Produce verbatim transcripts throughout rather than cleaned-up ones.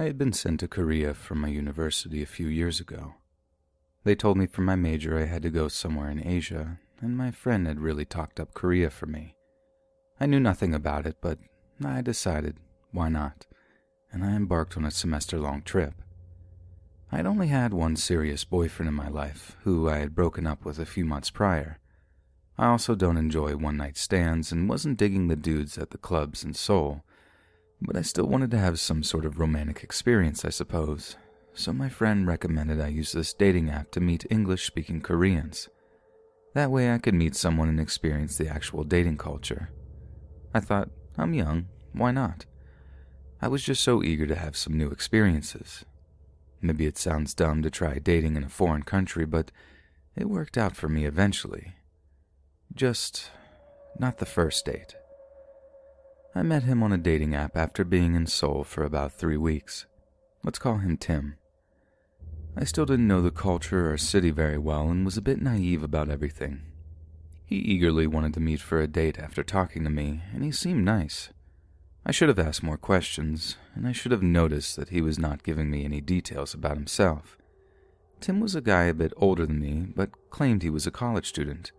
I had been sent to Korea from my university a few years ago. They told me for my major I had to go somewhere in Asia, and my friend had really talked up Korea for me. I knew nothing about it, but I decided, why not? And I embarked on a semester-long trip. I had only had one serious boyfriend in my life, who I had broken up with a few months prior. I also don't enjoy one-night stands and wasn't digging the dudes at the clubs in Seoul, but I still wanted to have some sort of romantic experience, I suppose, so my friend recommended I use this dating app to meet English-speaking Koreans. That way I could meet someone and experience the actual dating culture. I thought, I'm young, why not? I was just so eager to have some new experiences. Maybe it sounds dumb to try dating in a foreign country, but it worked out for me eventually. Just not the first date. I met him on a dating app after being in Seoul for about three weeks. Let's call him Tim. I still didn't know the culture or city very well and was a bit naive about everything. He eagerly wanted to meet for a date after talking to me, and he seemed nice. I should have asked more questions, and I should have noticed that he was not giving me any details about himself. Tim was a guy a bit older than me, but claimed he was a college student.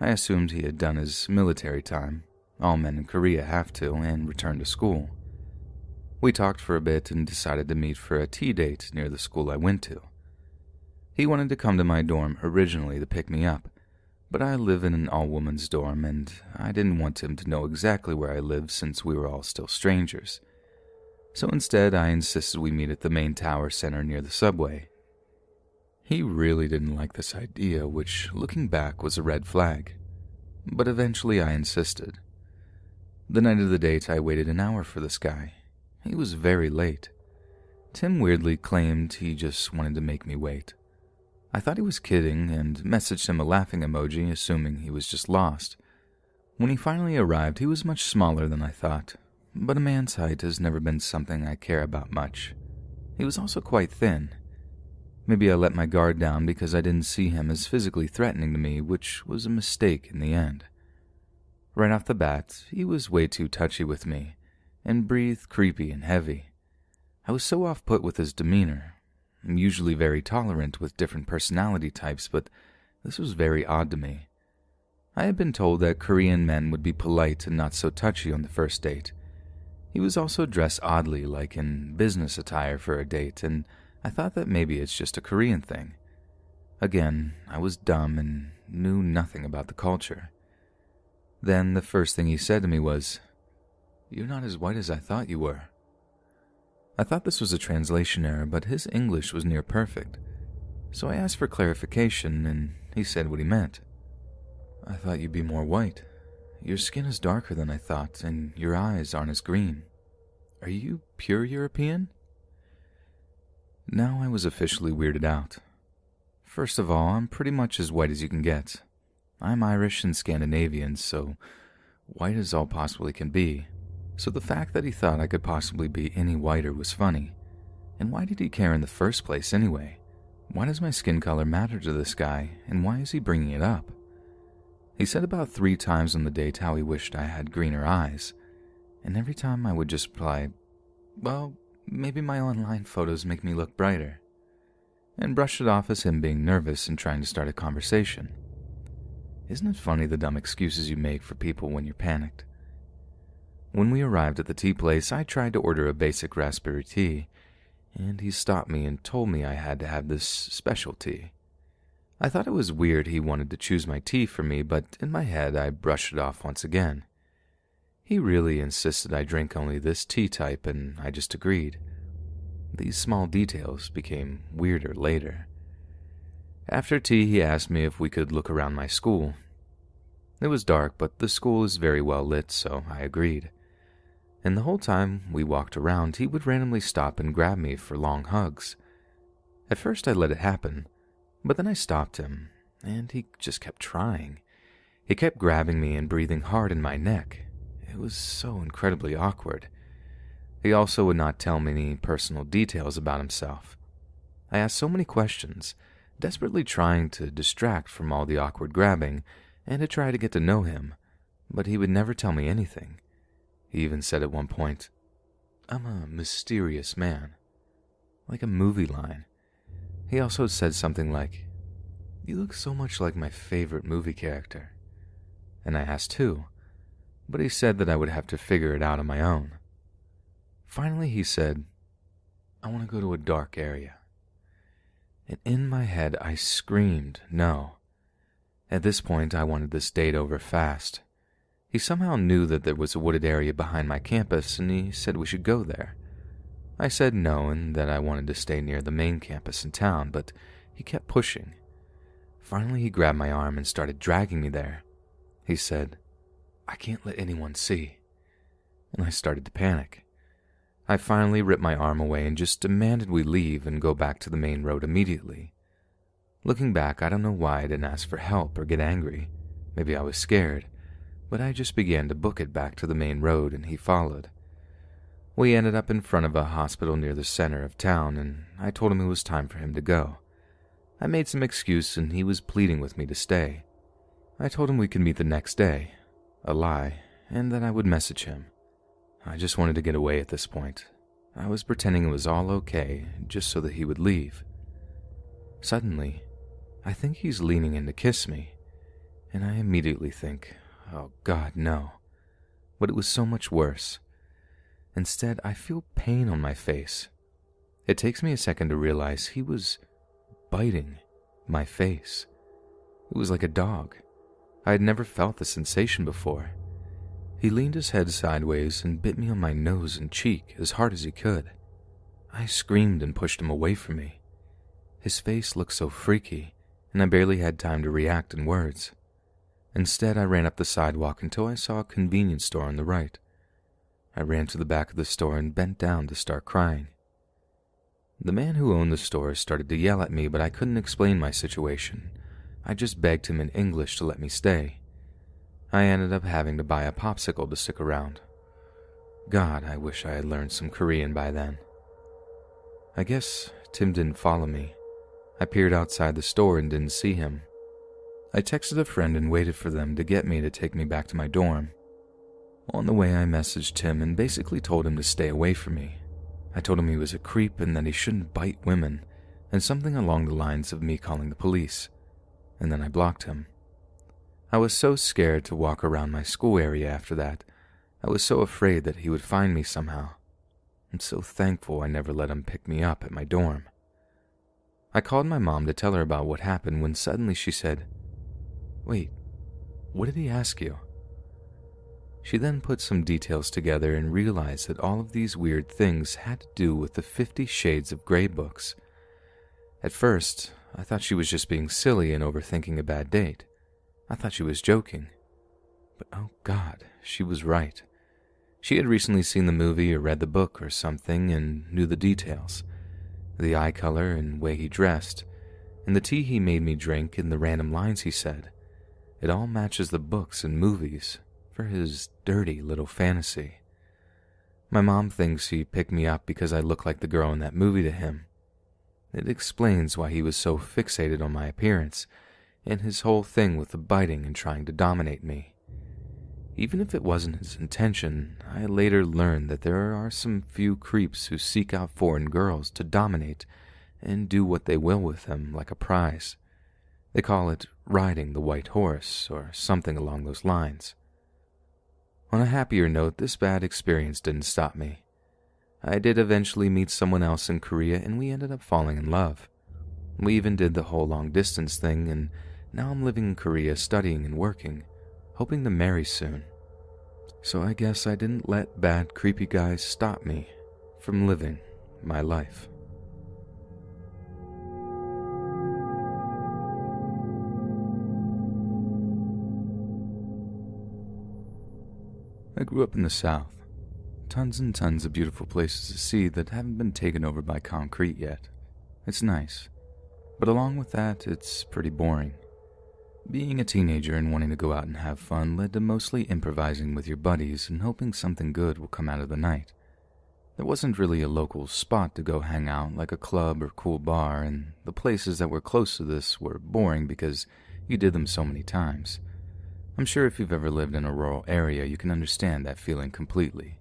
I assumed he had done his military time. All men in Korea have to, and returned to school. We talked for a bit and decided to meet for a tea date near the school I went to. He wanted to come to my dorm originally to pick me up, but I live in an all-woman's dorm, and I didn't want him to know exactly where I lived since we were all still strangers. So instead, I insisted we meet at the main tower center near the subway. He really didn't like this idea, which, looking back, was a red flag. But eventually I insisted. The night of the date, I waited an hour for this guy. He was very late. Tim weirdly claimed he just wanted to make me wait. I thought he was kidding and messaged him a laughing emoji, assuming he was just lost. When he finally arrived, he was much smaller than I thought, but a man's height has never been something I care about much. He was also quite thin. Maybe I let my guard down because I didn't see him as physically threatening to me, which was a mistake in the end. Right off the bat, he was way too touchy with me, and breathed creepy and heavy. I was so off-put with his demeanor. I'm usually very tolerant with different personality types, but this was very odd to me. I had been told that Korean men would be polite and not so touchy on the first date. He was also dressed oddly, like in business attire for a date, and I thought that maybe it's just a Korean thing. Again, I was dumb and knew nothing about the culture. Then the first thing he said to me was, "You're not as white as I thought you were." I thought this was a translation error, but his English was near perfect, so I asked for clarification, and he said what he meant. "I thought you'd be more white. Your skin is darker than I thought, and your eyes aren't as green. Are you pure European?" Now I was officially weirded out. First of all, I'm pretty much as white as you can get. I'm Irish and Scandinavian, so white as all possibly can be. So the fact that he thought I could possibly be any whiter was funny. And why did he care in the first place anyway? Why does my skin color matter to this guy, and why is he bringing it up? He said about three times on the date how he wished I had greener eyes, and every time I would just reply, "Well, maybe my online photos make me look brighter," and brush it off as him being nervous and trying to start a conversation. Isn't it funny the dumb excuses you make for people when you're panicked? When we arrived at the tea place, I tried to order a basic raspberry tea, and he stopped me and told me I had to have this special tea. I thought it was weird he wanted to choose my tea for me, but in my head I brushed it off once again. He really insisted I drink only this tea type, and I just agreed. These small details became weirder later. After tea, he asked me if we could look around my school. It was dark, but the school is very well lit, so I agreed. And the whole time we walked around, he would randomly stop and grab me for long hugs. At first I let it happen, but then I stopped him, and he just kept trying. He kept grabbing me and breathing hard in my neck. It was so incredibly awkward. He also would not tell me any personal details about himself. I asked so many questions, desperately trying to distract from all the awkward grabbing and to try to get to know him, but he would never tell me anything. He even said at one point, "I'm a mysterious man." like a movie line. He also said something like, "You look so much like my favorite movie character." And I asked who, but he said that I would have to figure it out on my own. Finally he said, "I want to go to a dark area." And in my head I screamed, "No." At this point I wanted this date over fast. He somehow knew that there was a wooded area behind my campus, and he said we should go there. I said no, and that I wanted to stay near the main campus in town, but he kept pushing. Finally he grabbed my arm and started dragging me there. He said, "I can't let anyone see." And I started to panic. I finally ripped my arm away and just demanded we leave and go back to the main road immediately. Looking back, I don't know why I didn't ask for help or get angry. Maybe I was scared, but I just began to book it back to the main road and he followed. We ended up in front of a hospital near the center of town, and I told him it was time for him to go. I made some excuse and he was pleading with me to stay. I told him we could meet the next day, a lie, and that I would message him. I just wanted to get away at this point. I was pretending it was all okay, just so that he would leave. Suddenly, I think he's leaning in to kiss me, and I immediately think, oh God, no. But it was so much worse. Instead, I feel pain on my face. It takes me a second to realize he was biting my face. It was like a dog. I had never felt the sensation before. He leaned his head sideways and bit me on my nose and cheek as hard as he could. I screamed and pushed him away from me. His face looked so freaky, and I barely had time to react in words. Instead, I ran up the sidewalk until I saw a convenience store on the right. I ran to the back of the store and bent down to start crying. The man who owned the store started to yell at me, but I couldn't explain my situation. I just begged him in English to let me stay. I ended up having to buy a popsicle to stick around. God, I wish I had learned some Korean by then. I guess Tim didn't follow me. I peered outside the store and didn't see him. I texted a friend and waited for them to get me to take me back to my dorm. On the way, I messaged Tim and basically told him to stay away from me. I told him he was a creep and that he shouldn't bite women, and something along the lines of me calling the police, and then I blocked him. I was so scared to walk around my school area after that. I was so afraid that he would find me somehow. I'm so thankful I never let him pick me up at my dorm. I called my mom to tell her about what happened when suddenly she said, "Wait, what did he ask you?" She then put some details together and realized that all of these weird things had to do with the Fifty Shades of Grey books. At first, I thought she was just being silly and overthinking a bad date. I thought she was joking. But oh God, she was right. She had recently seen the movie or read the book or something and knew the details. The eye color and way he dressed, and the tea he made me drink and the random lines he said. It all matches the books and movies for his dirty little fantasy. My mom thinks he picked me up because I look like the girl in that movie to him. It explains why he was so fixated on my appearance and his whole thing with the biting and trying to dominate me. Even if it wasn't his intention, I later learned that there are some few creeps who seek out foreign girls to dominate and do what they will with them like a prize. They call it riding the white horse or something along those lines. On a happier note, this bad experience didn't stop me. I did eventually meet someone else in Korea and we ended up falling in love. We even did the whole long distance thing, and now I'm living in Korea studying and working, hoping to marry soon. So I guess I didn't let bad creepy guys stop me from living my life. I grew up in the South. Tons and tons of beautiful places to see that haven't been taken over by concrete yet. It's nice. But along with that, it's pretty boring. Being a teenager and wanting to go out and have fun led to mostly improvising with your buddies and hoping something good will come out of the night. There wasn't really a local spot to go hang out like a club or cool bar, and the places that were close to this were boring because you did them so many times. I'm sure if you've ever lived in a rural area, you can understand that feeling completely.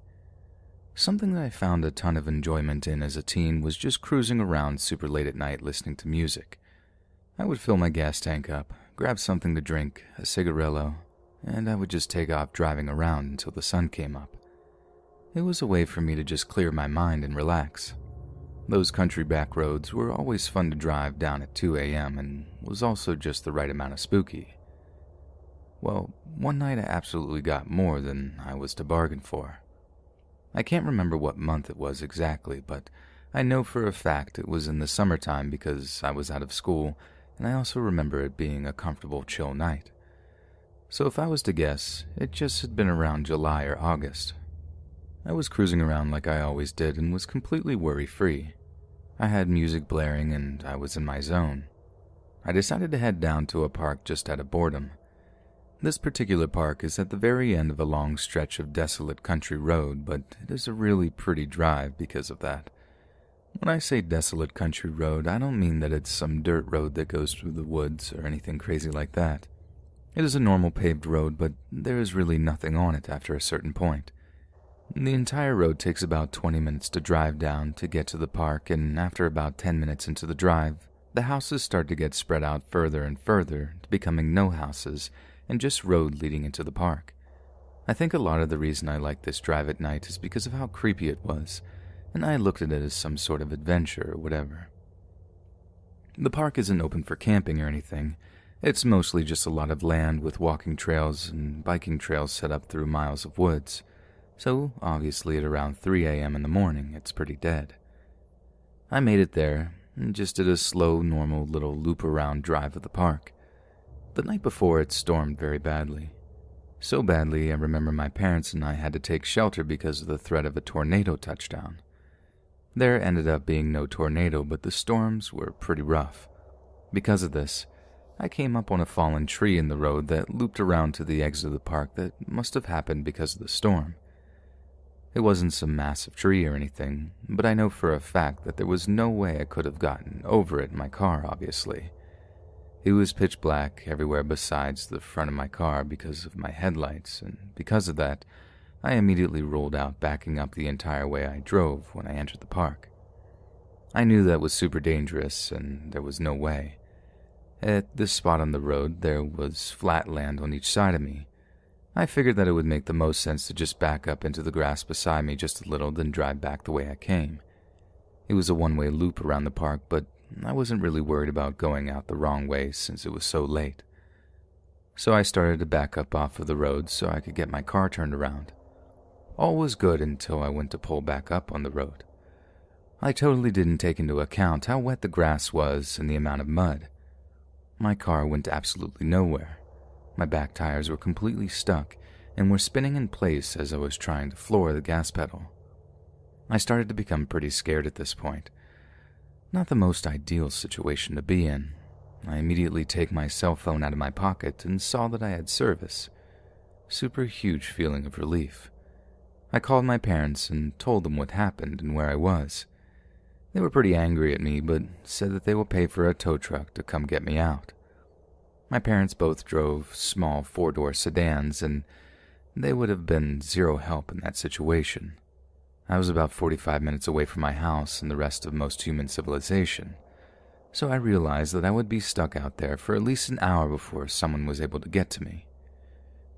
Something that I found a ton of enjoyment in as a teen was just cruising around super late at night listening to music. I would fill my gas tank up, grab something to drink, a cigarillo, and I would just take off driving around until the sun came up. It was a way for me to just clear my mind and relax. Those country back roads were always fun to drive down at two a m and was also just the right amount of spooky. Well, one night I absolutely got more than I was to bargain for. I can't remember what month it was exactly, but I know for a fact it was in the summertime because I was out of school, and I also remember it being a comfortable, chill night. So if I was to guess, it just had been around July or August. I was cruising around like I always did and was completely worry-free. I had music blaring and I was in my zone. I decided to head down to a park just out of boredom. This particular park is at the very end of a long stretch of desolate country road, but it is a really pretty drive because of that. When I say desolate country road, I don't mean that it's some dirt road that goes through the woods or anything crazy like that. It is a normal paved road, but there is really nothing on it after a certain point. The entire road takes about twenty minutes to drive down to get to the park, and after about ten minutes into the drive, the houses start to get spread out further and further to becoming no houses and just road leading into the park. I think a lot of the reason I like this drive at night is because of how creepy it was, and I looked at it as some sort of adventure or whatever. The park isn't open for camping or anything. It's mostly just a lot of land with walking trails and biking trails set up through miles of woods. So, obviously at around three a m in the morning, it's pretty dead. I made it there, and just did a slow, normal little loop-around drive of the park. The night before, it stormed very badly. So badly, I remember my parents and I had to take shelter because of the threat of a tornado touchdown. There ended up being no tornado, but the storms were pretty rough. Because of this, I came up on a fallen tree in the road that looped around to the exit of the park that must have happened because of the storm. It wasn't some massive tree or anything, but I know for a fact that there was no way I could have gotten over it in my car, obviously. It was pitch black everywhere besides the front of my car because of my headlights, and because of that, I immediately rolled out, backing up the entire way I drove when I entered the park. I knew that was super dangerous, and there was no way. At this spot on the road, there was flat land on each side of me. I figured that it would make the most sense to just back up into the grass beside me just a little, then drive back the way I came. It was a one-way loop around the park, but I wasn't really worried about going out the wrong way since it was so late. So I started to back up off of the road so I could get my car turned around. All was good until I went to pull back up on the road. I totally didn't take into account how wet the grass was and the amount of mud. My car went absolutely nowhere. My back tires were completely stuck and were spinning in place as I was trying to floor the gas pedal. I started to become pretty scared at this point. Not the most ideal situation to be in. I immediately take my cell phone out of my pocket and saw that I had service. Super huge feeling of relief. I called my parents and told them what happened and where I was. They were pretty angry at me, but said that they will pay for a tow truck to come get me out. My parents both drove small four-door sedans, and they would have been zero help in that situation. I was about forty-five minutes away from my house and the rest of most human civilization, so I realized that I would be stuck out there for at least an hour before someone was able to get to me.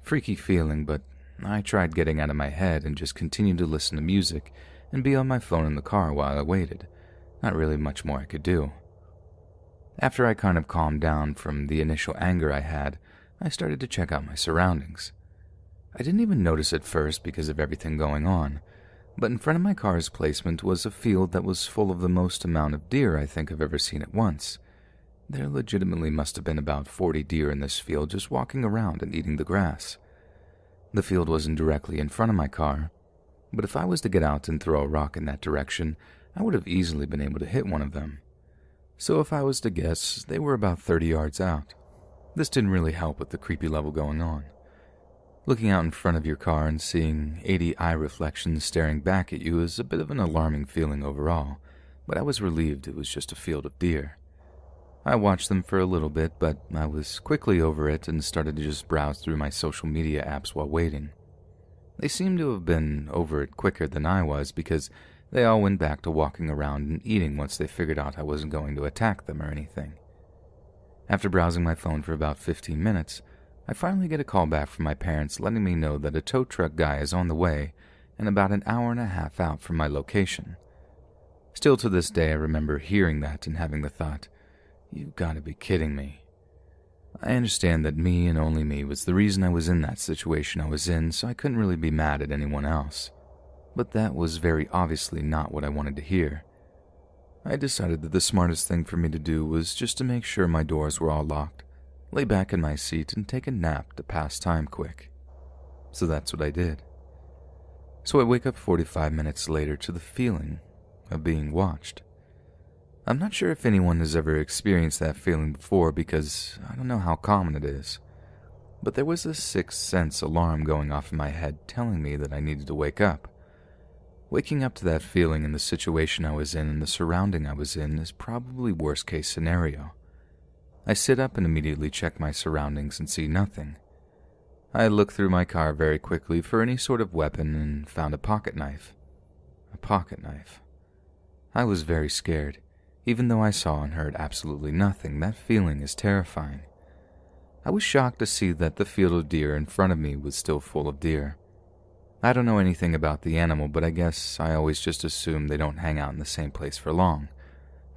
Freaky feeling, but I tried getting out of my head and just continued to listen to music and be on my phone in the car while I waited. Not really much more I could do. After I kind of calmed down from the initial anger I had, I started to check out my surroundings. I didn't even notice at first because of everything going on, but in front of my car's placement was a field that was full of the most amount of deer I think I've ever seen at once. There legitimately must have been about forty deer in this field just walking around and eating the grass. The field wasn't directly in front of my car, but if I was to get out and throw a rock in that direction, I would have easily been able to hit one of them. So if I was to guess, they were about thirty yards out. This didn't really help with the creepy level going on. Looking out in front of your car and seeing eighty eye reflections staring back at you is a bit of an alarming feeling overall, but I was relieved it was just a field of deer. I watched them for a little bit, but I was quickly over it and started to just browse through my social media apps while waiting. They seem to have been over it quicker than I was, because they all went back to walking around and eating once they figured out I wasn't going to attack them or anything. After browsing my phone for about fifteen minutes, I finally get a call back from my parents letting me know that a tow truck guy is on the way and about an hour and a half out from my location. Still to this day, I remember hearing that and having the thought, "You've got to be kidding me." I understand that me and only me was the reason I was in that situation I was in, so I couldn't really be mad at anyone else. But that was very obviously not what I wanted to hear. I decided that the smartest thing for me to do was just to make sure my doors were all locked, lay back in my seat, and take a nap to pass time quick. So that's what I did. So I wake up forty-five minutes later to the feeling of being watched. I'm not sure if anyone has ever experienced that feeling before because I don't know how common it is, but there was a sixth sense alarm going off in my head telling me that I needed to wake up. Waking up to that feeling and the situation I was in and the surrounding I was in is probably worst case scenario. I sit up and immediately check my surroundings and see nothing. I look through my car very quickly for any sort of weapon and found a pocket knife. A pocket knife. I was very scared. Even though I saw and heard absolutely nothing, that feeling is terrifying. I was shocked to see that the field of deer in front of me was still full of deer. I don't know anything about the animal, but I guess I always just assume they don't hang out in the same place for long.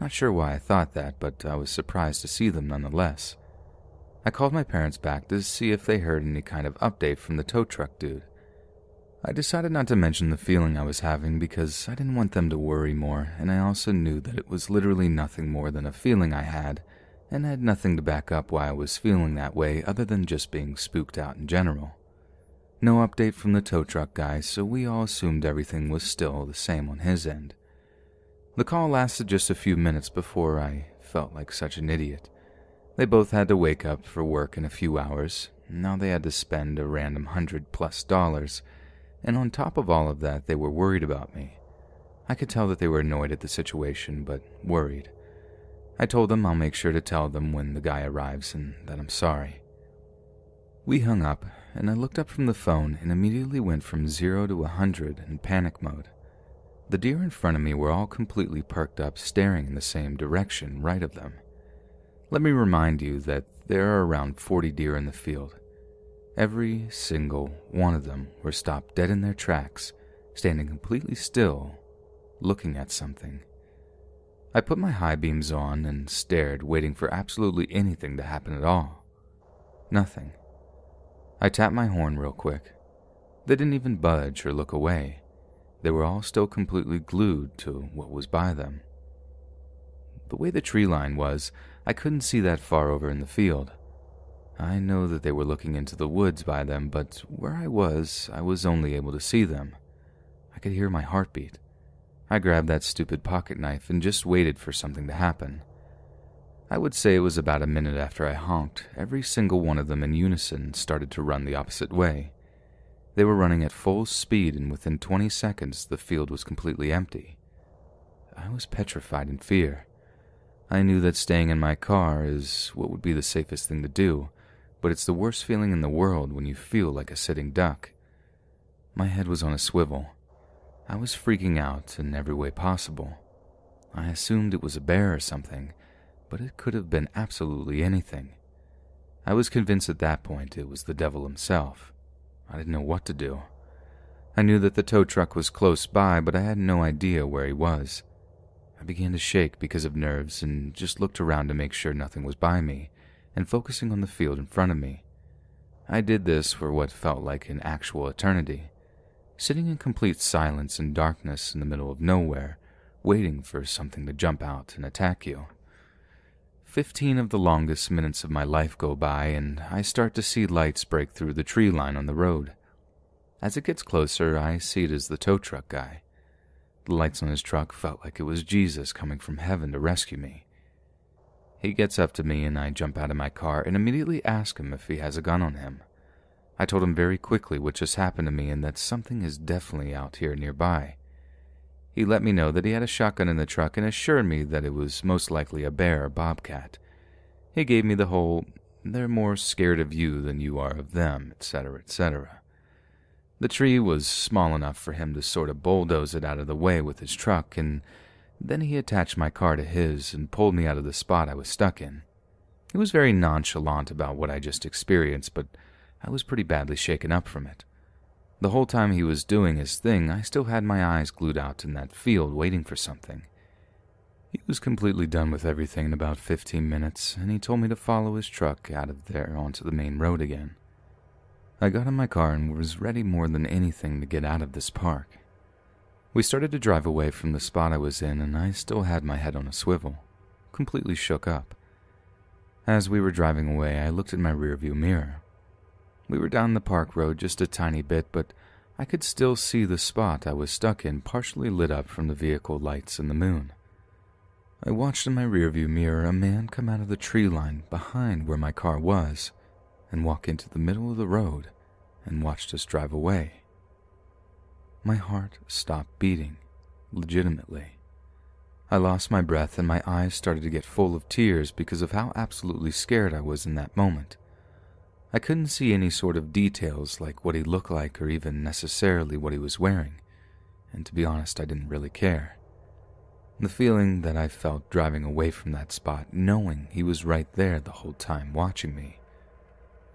Not sure why I thought that, but I was surprised to see them nonetheless. I called my parents back to see if they heard any kind of update from the tow truck dude. I decided not to mention the feeling I was having because I didn't want them to worry more, and I also knew that it was literally nothing more than a feeling I had, and had nothing to back up why I was feeling that way other than just being spooked out in general. No update from the tow truck guy, so we all assumed everything was still the same on his end. The call lasted just a few minutes before I felt like such an idiot. They both had to wake up for work in a few hours. Now they had to spend a random hundred plus dollars, and on top of all of that, they were worried about me. I could tell that they were annoyed at the situation, but worried. I told them I'll make sure to tell them when the guy arrives and that I'm sorry. We hung up, and I looked up from the phone and immediately went from zero to a hundred in panic mode. The deer in front of me were all completely perked up, staring in the same direction right of them. Let me remind you that there are around forty deer in the field. Every single one of them were stopped dead in their tracks, standing completely still, looking at something. I put my high beams on and stared, waiting for absolutely anything to happen at all. Nothing. I tapped my horn real quick. They didn't even budge or look away. They were all still completely glued to what was by them. The way the tree line was, I couldn't see that far over in the field. I know that they were looking into the woods by them, but where I was, I was only able to see them. I could hear my heartbeat. I grabbed that stupid pocket knife and just waited for something to happen. I would say it was about a minute after I honked, every single one of them in unison started to run the opposite way. They were running at full speed, and within twenty seconds the field was completely empty. I was petrified in fear. I knew that staying in my car is what would be the safest thing to do, but it's the worst feeling in the world when you feel like a sitting duck. My head was on a swivel. I was freaking out in every way possible. I assumed it was a bear or something, but it could have been absolutely anything. I was convinced at that point it was the devil himself. I didn't know what to do. I knew that the tow truck was close by, but I had no idea where he was. I began to shake because of nerves and just looked around to make sure nothing was by me, and focusing on the field in front of me. I did this for what felt like an actual eternity, sitting in complete silence and darkness in the middle of nowhere, waiting for something to jump out and attack you. Fifteen of the longest minutes of my life go by, and I start to see lights break through the tree line on the road. As it gets closer, I see it as the tow truck guy. The lights on his truck felt like it was Jesus coming from heaven to rescue me. He gets up to me, and I jump out of my car and immediately ask him if he has a gun on him. I told him very quickly what just happened to me and that something is definitely out here nearby. He let me know that he had a shotgun in the truck and assured me that it was most likely a bear or bobcat. He gave me the whole, "They're more scared of you than you are of them," et cetera, et cetera. The tree was small enough for him to sort of bulldoze it out of the way with his truck, and then he attached my car to his and pulled me out of the spot I was stuck in. He was very nonchalant about what I just experienced, but I was pretty badly shaken up from it. The whole time he was doing his thing, I still had my eyes glued out in that field waiting for something. He was completely done with everything in about fifteen minutes, and he told me to follow his truck out of there onto the main road again. I got in my car and was ready more than anything to get out of this park. We started to drive away from the spot I was in, and I still had my head on a swivel, completely shook up. As we were driving away, I looked at my rearview mirror. We were down the park road just a tiny bit, but I could still see the spot I was stuck in, partially lit up from the vehicle lights and the moon. I watched in my rearview mirror a man come out of the tree line behind where my car was and walk into the middle of the road and watched us drive away. My heart stopped beating, legitimately. I lost my breath and my eyes started to get full of tears because of how absolutely scared I was in that moment. I couldn't see any sort of details like what he looked like or even necessarily what he was wearing, and to be honest, I didn't really care. The feeling that I felt driving away from that spot, knowing he was right there the whole time watching me.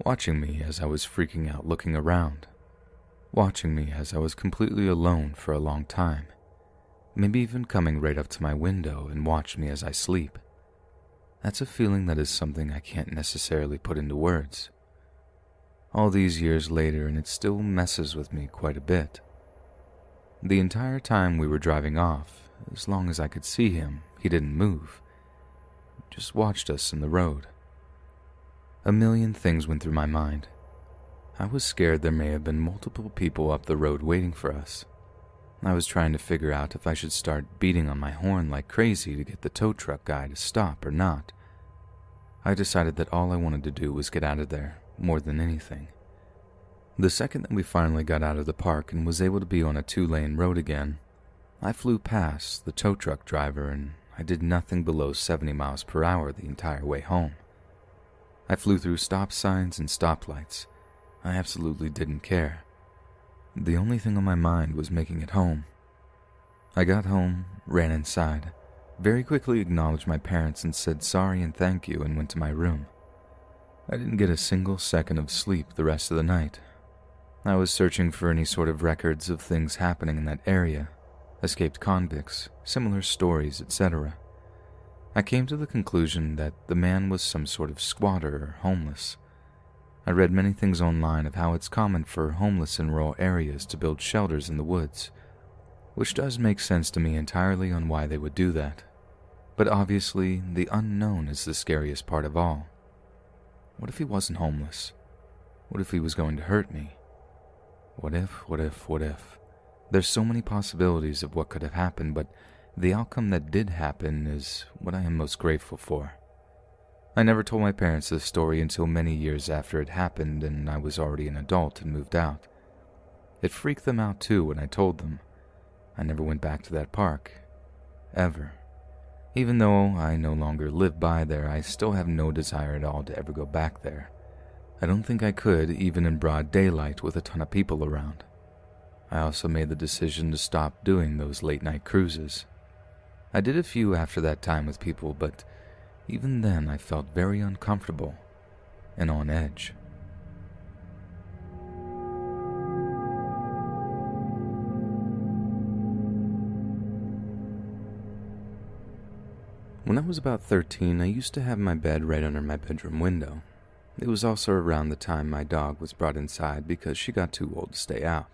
Watching me as I was freaking out looking around. Watching me as I was completely alone for a long time. Maybe even coming right up to my window and watch me as I sleep. That's a feeling that is something I can't necessarily put into words. All these years later, and it still messes with me quite a bit. The entire time we were driving off, as long as I could see him, he didn't move. Just watched us in the road. A million things went through my mind. I was scared there may have been multiple people up the road waiting for us. I was trying to figure out if I should start beating on my horn like crazy to get the tow truck guy to stop or not. I decided that all I wanted to do was get out of there, more than anything. The second that we finally got out of the park and was able to be on a two-lane road again, I flew past the tow truck driver and I did nothing below seventy miles per hour the entire way home. I flew through stop signs and stoplights. I absolutely didn't care. The only thing on my mind was making it home. I got home, ran inside, very quickly acknowledged my parents and said sorry and thank you and went to my room. I didn't get a single second of sleep the rest of the night. I was searching for any sort of records of things happening in that area. Escaped convicts, similar stories, et cetera. I came to the conclusion that the man was some sort of squatter or homeless. I read many things online of how it's common for homeless in rural areas to build shelters in the woods, which does make sense to me entirely on why they would do that. But obviously, the unknown is the scariest part of all. What if he wasn't homeless? What if he was going to hurt me? What if, what if, what if? There's so many possibilities of what could have happened, but the outcome that did happen is what I am most grateful for. I never told my parents this story until many years after it happened and I was already an adult and moved out. It freaked them out too when I told them. I never went back to that park. Ever. Even though I no longer live by there, I still have no desire at all to ever go back there. I don't think I could, even in broad daylight with a ton of people around. I also made the decision to stop doing those late-night cruises. I did a few after that time with people, but even then I felt very uncomfortable and on edge. When I was about thirteen, I used to have my bed right under my bedroom window. It was also around the time my dog was brought inside because she got too old to stay out.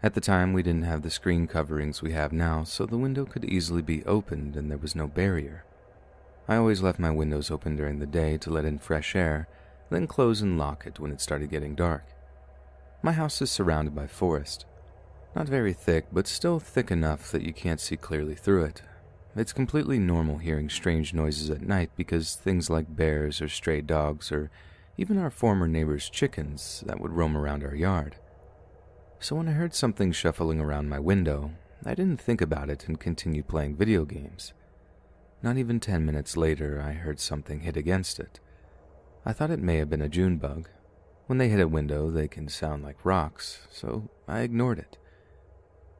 At the time, we didn't have the screen coverings we have now, so the window could easily be opened and there was no barrier. I always left my windows open during the day to let in fresh air, then close and lock it when it started getting dark. My house is surrounded by forest. Not very thick, but still thick enough that you can't see clearly through it. It's completely normal hearing strange noises at night because things like bears or stray dogs or even our former neighbor's chickens that would roam around our yard. So when I heard something shuffling around my window, I didn't think about it and continued playing video games. Not even ten minutes later, I heard something hit against it. I thought it may have been a June bug. When they hit a window, they can sound like rocks, so I ignored it.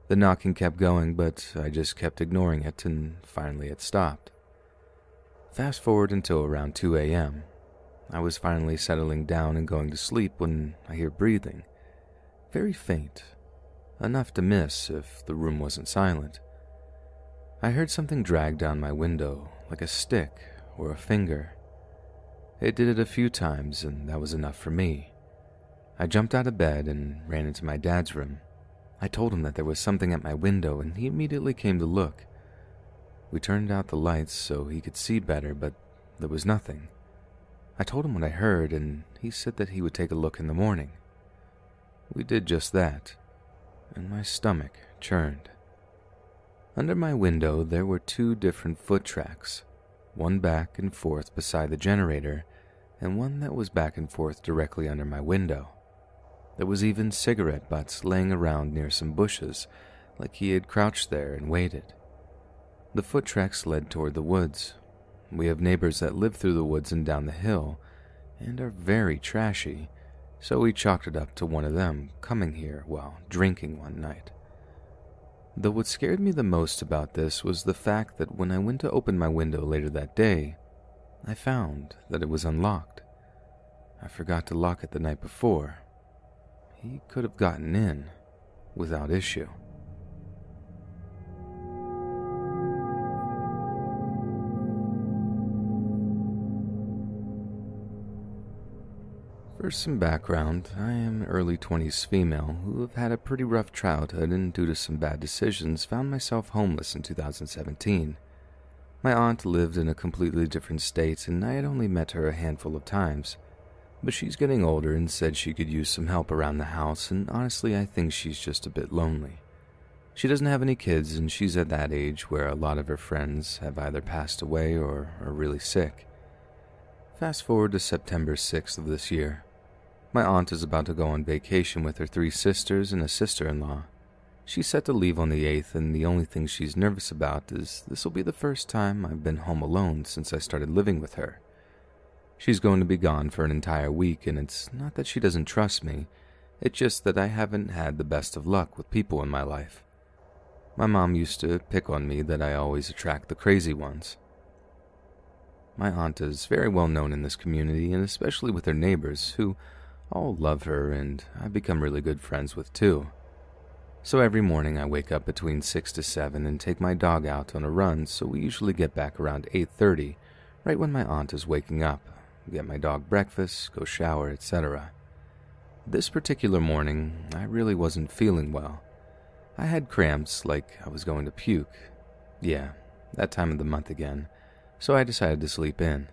The knocking kept going, but I just kept ignoring it, and finally it stopped. Fast forward until around two a.m. I was finally settling down and going to sleep when I hear breathing. Very faint, enough to miss if the room wasn't silent. I heard something drag down my window, like a stick or a finger. It did it a few times, and that was enough for me. I jumped out of bed and ran into my dad's room. I told him that there was something at my window, and he immediately came to look. We turned out the lights so he could see better, but there was nothing. I told him what I heard, and he said that he would take a look in the morning. We did just that, and my stomach churned. Under my window, there were two different foot tracks, one back and forth beside the generator, and one that was back and forth directly under my window. There was even cigarette butts laying around near some bushes, like he had crouched there and waited. The foot tracks led toward the woods. We have neighbors that live through the woods and down the hill, and are very trashy, so we chalked it up to one of them coming here while drinking one night. Though what scared me the most about this was the fact that when I went to open my window later that day, I found that it was unlocked. I forgot to lock it the night before. He could have gotten in without issue. For some background, I am an early twenties female who have had a pretty rough childhood and due to some bad decisions found myself homeless in two thousand seventeen. My aunt lived in a completely different state and I had only met her a handful of times. But she's getting older and said she could use some help around the house, and honestly I think she's just a bit lonely. She doesn't have any kids and she's at that age where a lot of her friends have either passed away or are really sick. Fast forward to September sixth of this year. My aunt is about to go on vacation with her three sisters and a sister-in-law. She's set to leave on the eighth, and the only thing she's nervous about is this will be the first time I've been home alone since I started living with her. She's going to be gone for an entire week, and it's not that she doesn't trust me, it's just that I haven't had the best of luck with people in my life. My mom used to pick on me that I always attract the crazy ones. My aunt is very well known in this community, and especially with her neighbors, who all love her, and I've become really good friends with too. So every morning I wake up between six to seven and take my dog out on a run, so we usually get back around eight thirty, right when my aunt is waking up. Get my dog breakfast, go shower, et cetera. This particular morning, I really wasn't feeling well. I had cramps like I was going to puke. Yeah, that time of the month again, so I decided to sleep in.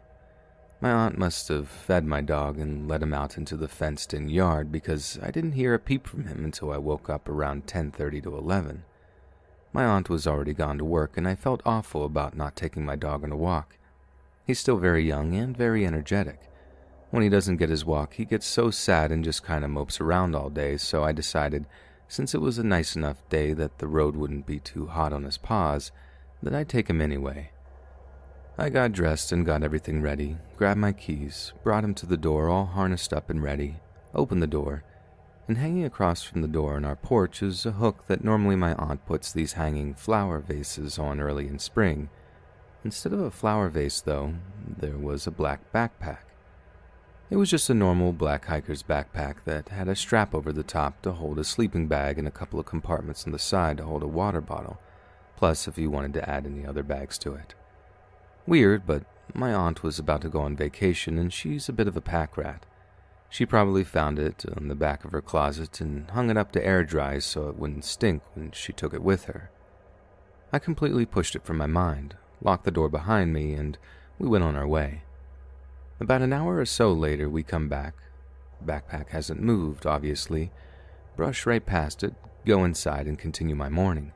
My aunt must have fed my dog and let him out into the fenced-in yard because I didn't hear a peep from him until I woke up around ten thirty to eleven. My aunt was already gone to work and I felt awful about not taking my dog on a walk. He's still very young and very energetic. When he doesn't get his walk, he gets so sad and just kind of mopes around all day, so I decided, since it was a nice enough day that the road wouldn't be too hot on his paws, that I'd take him anyway. I got dressed and got everything ready, grabbed my keys, brought him to the door all harnessed up and ready, opened the door, and hanging across from the door on our porch is a hook that normally my aunt puts these hanging flower vases on early in spring. Instead of a flower vase, though, there was a black backpack. It was just a normal black hiker's backpack that had a strap over the top to hold a sleeping bag and a couple of compartments on the side to hold a water bottle, plus if you wanted to add any other bags to it. Weird, but my aunt was about to go on vacation and she's a bit of a pack rat. She probably found it on the back of her closet and hung it up to air dry so it wouldn't stink when she took it with her. I completely pushed it from my mind, locked the door behind me, and we went on our way. About an hour or so later, we come back. The backpack hasn't moved, obviously. Brush right past it, go inside, and continue my morning.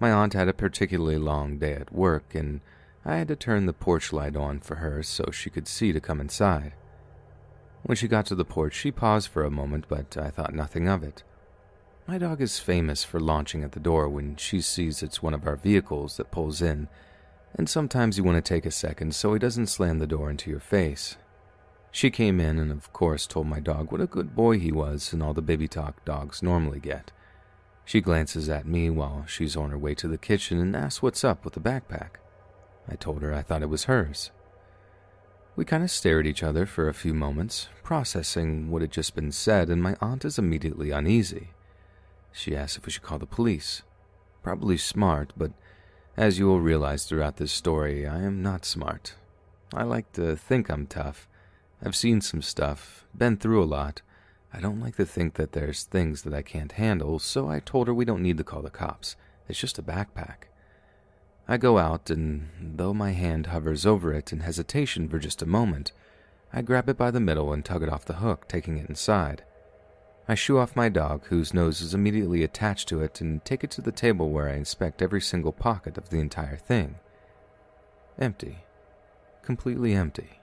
My aunt had a particularly long day at work, and I had to turn the porch light on for her so she could see to come inside. When she got to the porch, she paused for a moment, but I thought nothing of it. My dog is famous for launching at the door when she sees it's one of our vehicles that pulls in, and sometimes you want to take a second so he doesn't slam the door into your face. She came in and of course told my dog what a good boy he was and all the baby talk dogs normally get. She glances at me while she's on her way to the kitchen and asks what's up with the backpack. I told her I thought it was hers. We kind of stare at each other for a few moments, processing what had just been said, and my aunt is immediately uneasy. She asks if we should call the police. Probably smart, but as you will realize throughout this story, I am not smart. I like to think I'm tough. I've seen some stuff, been through a lot. I don't like to think that there's things that I can't handle, so I told her we don't need to call the cops. It's just a backpack. I go out, and though my hand hovers over it in hesitation for just a moment, I grab it by the middle and tug it off the hook, taking it inside. I shoo off my dog, whose nose is immediately attached to it, and take it to the table where I inspect every single pocket of the entire thing. Empty. Completely empty.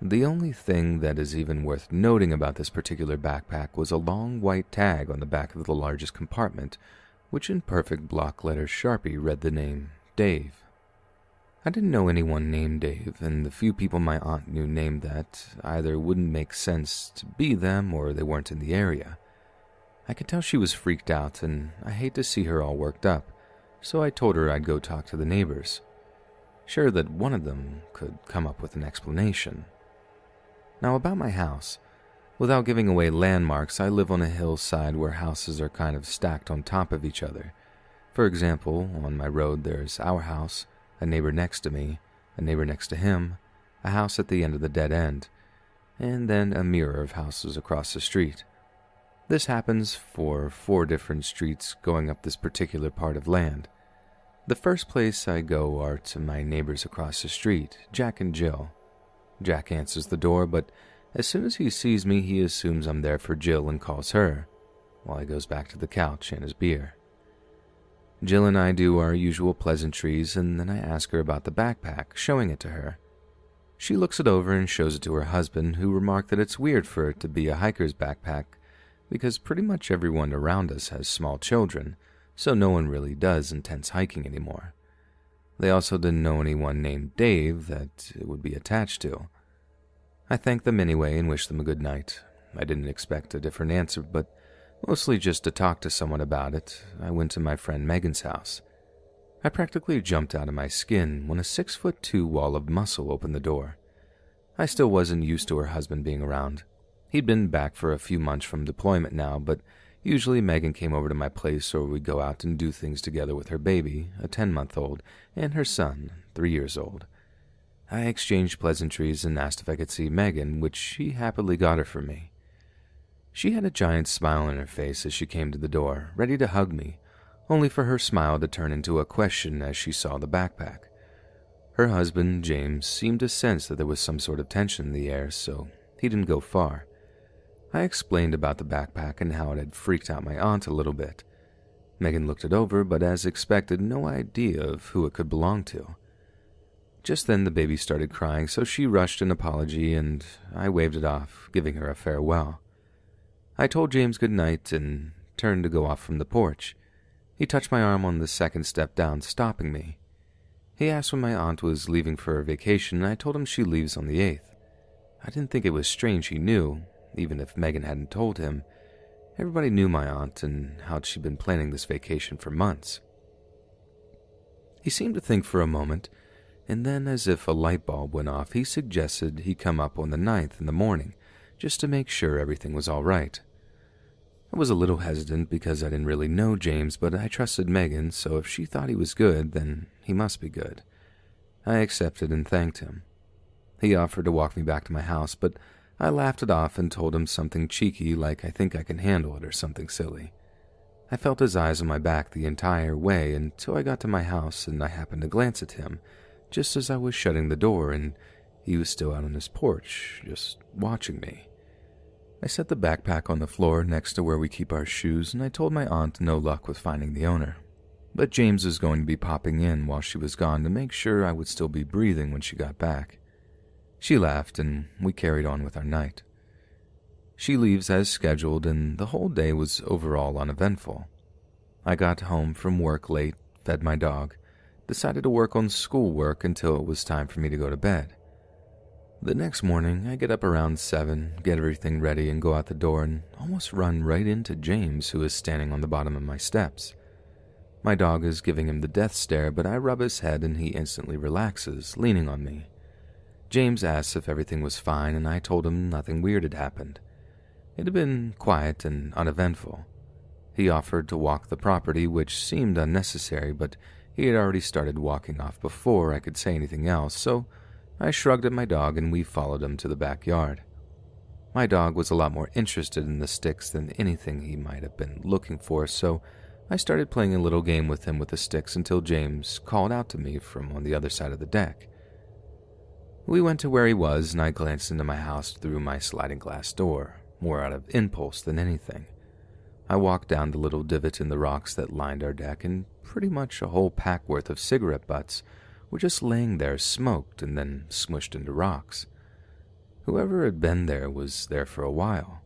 The only thing that is even worth noting about this particular backpack was a long white tag on the back of the largest compartment, which in perfect block letter Sharpie read the name Dave. I didn't know anyone named Dave, and the few people my aunt knew named that either wouldn't make sense to be them or they weren't in the area. I could tell she was freaked out, and I hate to see her all worked up, so I told her I'd go talk to the neighbors, sure that one of them could come up with an explanation. Now about my house. Without giving away landmarks, I live on a hillside where houses are kind of stacked on top of each other. For example, on my road there's our house, a neighbor next to me, a neighbor next to him, a house at the end of the dead end, and then a mirror of houses across the street. This happens for four different streets going up this particular part of land. The first place I go are to my neighbors across the street, Jack and Jill. Jack answers the door, but as soon as he sees me, he assumes I'm there for Jill and calls her, while he goes back to the couch and his beer. Jill and I do our usual pleasantries, and then I ask her about the backpack, showing it to her. She looks it over and shows it to her husband, who remarked that it's weird for it to be a hiker's backpack, because pretty much everyone around us has small children, so no one really does intense hiking anymore. They also didn't know anyone named Dave that it would be attached to. I thank them anyway and wish them a good night. I didn't expect a different answer, but mostly just to talk to someone about it, I went to my friend Megan's house. I practically jumped out of my skin when a six foot two wall of muscle opened the door. I still wasn't used to her husband being around. He'd been back for a few months from deployment now, but usually Megan came over to my place or we'd go out and do things together with her baby, a ten month old, and her son, three years old. I exchanged pleasantries and asked if I could see Megan, which she happily got her for me. She had a giant smile on her face as she came to the door, ready to hug me, only for her smile to turn into a question as she saw the backpack. Her husband, James, seemed to sense that there was some sort of tension in the air, so he didn't go far. I explained about the backpack and how it had freaked out my aunt a little bit. Megan looked it over, but as expected, no idea of who it could belong to. Just then the baby started crying, so she rushed an apology and I waved it off, giving her a farewell. I told James good night and turned to go off from the porch. He touched my arm on the second step down, stopping me. He asked when my aunt was leaving for her vacation, and I told him she leaves on the eighth. I didn't think it was strange he knew, even if Megan hadn't told him. Everybody knew my aunt and how she'd been planning this vacation for months. He seemed to think for a moment, and then, as if a light bulb went off, he suggested he come up on the ninth in the morning, just to make sure everything was all right. I was a little hesitant because I didn't really know James, but I trusted Megan, so if she thought he was good, then he must be good. I accepted and thanked him. He offered to walk me back to my house, but I laughed it off and told him something cheeky, like I think I can handle it or something silly. I felt his eyes on my back the entire way until I got to my house and I happened to glance at him, just as I was shutting the door, and he was still out on his porch, just watching me. I set the backpack on the floor next to where we keep our shoes, and I told my aunt no luck with finding the owner, but James was going to be popping in while she was gone to make sure I would still be breathing when she got back. She laughed, and we carried on with our night. She leaves as scheduled, and the whole day was overall uneventful. I got home from work late, fed my dog, decided to work on schoolwork until it was time for me to go to bed. The next morning, I get up around seven, get everything ready, and go out the door and almost run right into James, who is standing on the bottom of my steps. My dog is giving him the death stare, but I rub his head and he instantly relaxes, leaning on me. James asks if everything was fine, and I told him nothing weird had happened. It had been quiet and uneventful. He offered to walk the property, which seemed unnecessary, but he had already started walking off before I could say anything else, so I shrugged at my dog and we followed him to the backyard. My dog was a lot more interested in the sticks than anything he might have been looking for, so I started playing a little game with him with the sticks until James called out to me from on the other side of the deck. We went to where he was, and I glanced into my house through my sliding glass door, more out of impulse than anything. I walked down the little divot in the rocks that lined our deck, and pretty much a whole pack worth of cigarette butts were just laying there smoked and then smushed into rocks. Whoever had been there was there for a while.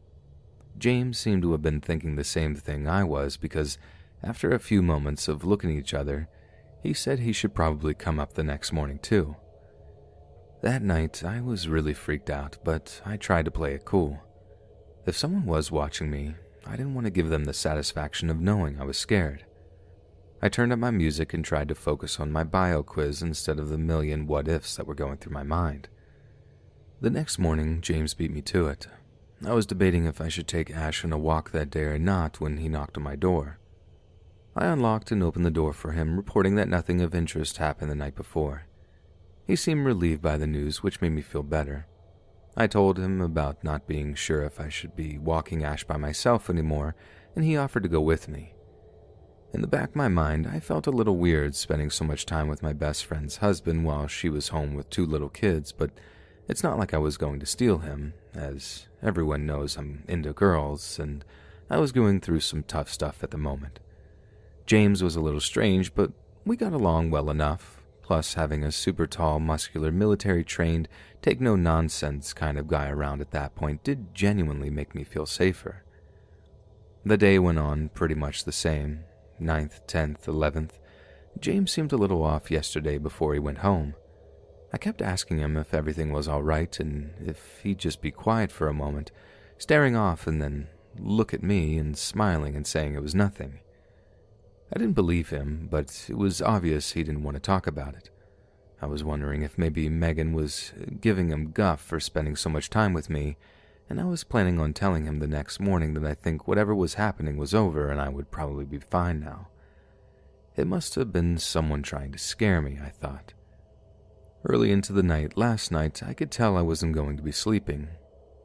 James seemed to have been thinking the same thing I was, because after a few moments of looking at each other, he said he should probably come up the next morning too. That night, I was really freaked out, but I tried to play it cool. If someone was watching me, I didn't want to give them the satisfaction of knowing I was scared. I turned up my music and tried to focus on my bio quiz instead of the million what-ifs that were going through my mind. The next morning, James beat me to it. I was debating if I should take Ash on a walk that day or not when he knocked on my door. I unlocked and opened the door for him, reporting that nothing of interest happened the night before. He seemed relieved by the news, which made me feel better. I told him about not being sure if I should be walking Ash by myself anymore, and he offered to go with me. In the back of my mind, I felt a little weird spending so much time with my best friend's husband while she was home with two little kids, but it's not like I was going to steal him, as everyone knows I'm into girls, and I was going through some tough stuff at the moment. James was a little strange, but we got along well enough, plus having a super tall, muscular, military-trained, take-no-nonsense kind of guy around at that point did genuinely make me feel safer. The day went on pretty much the same. ninth, tenth, eleventh. James seemed a little off yesterday before he went home. I kept asking him if everything was all right and if he'd just be quiet for a moment, staring off and then look at me and smiling and saying it was nothing. I didn't believe him, but it was obvious he didn't want to talk about it. I was wondering if maybe Megan was giving him guff for spending so much time with me, and I was planning on telling him the next morning that I think whatever was happening was over and I would probably be fine now. It must have been someone trying to scare me, I thought. Early into the night last night, I could tell I wasn't going to be sleeping.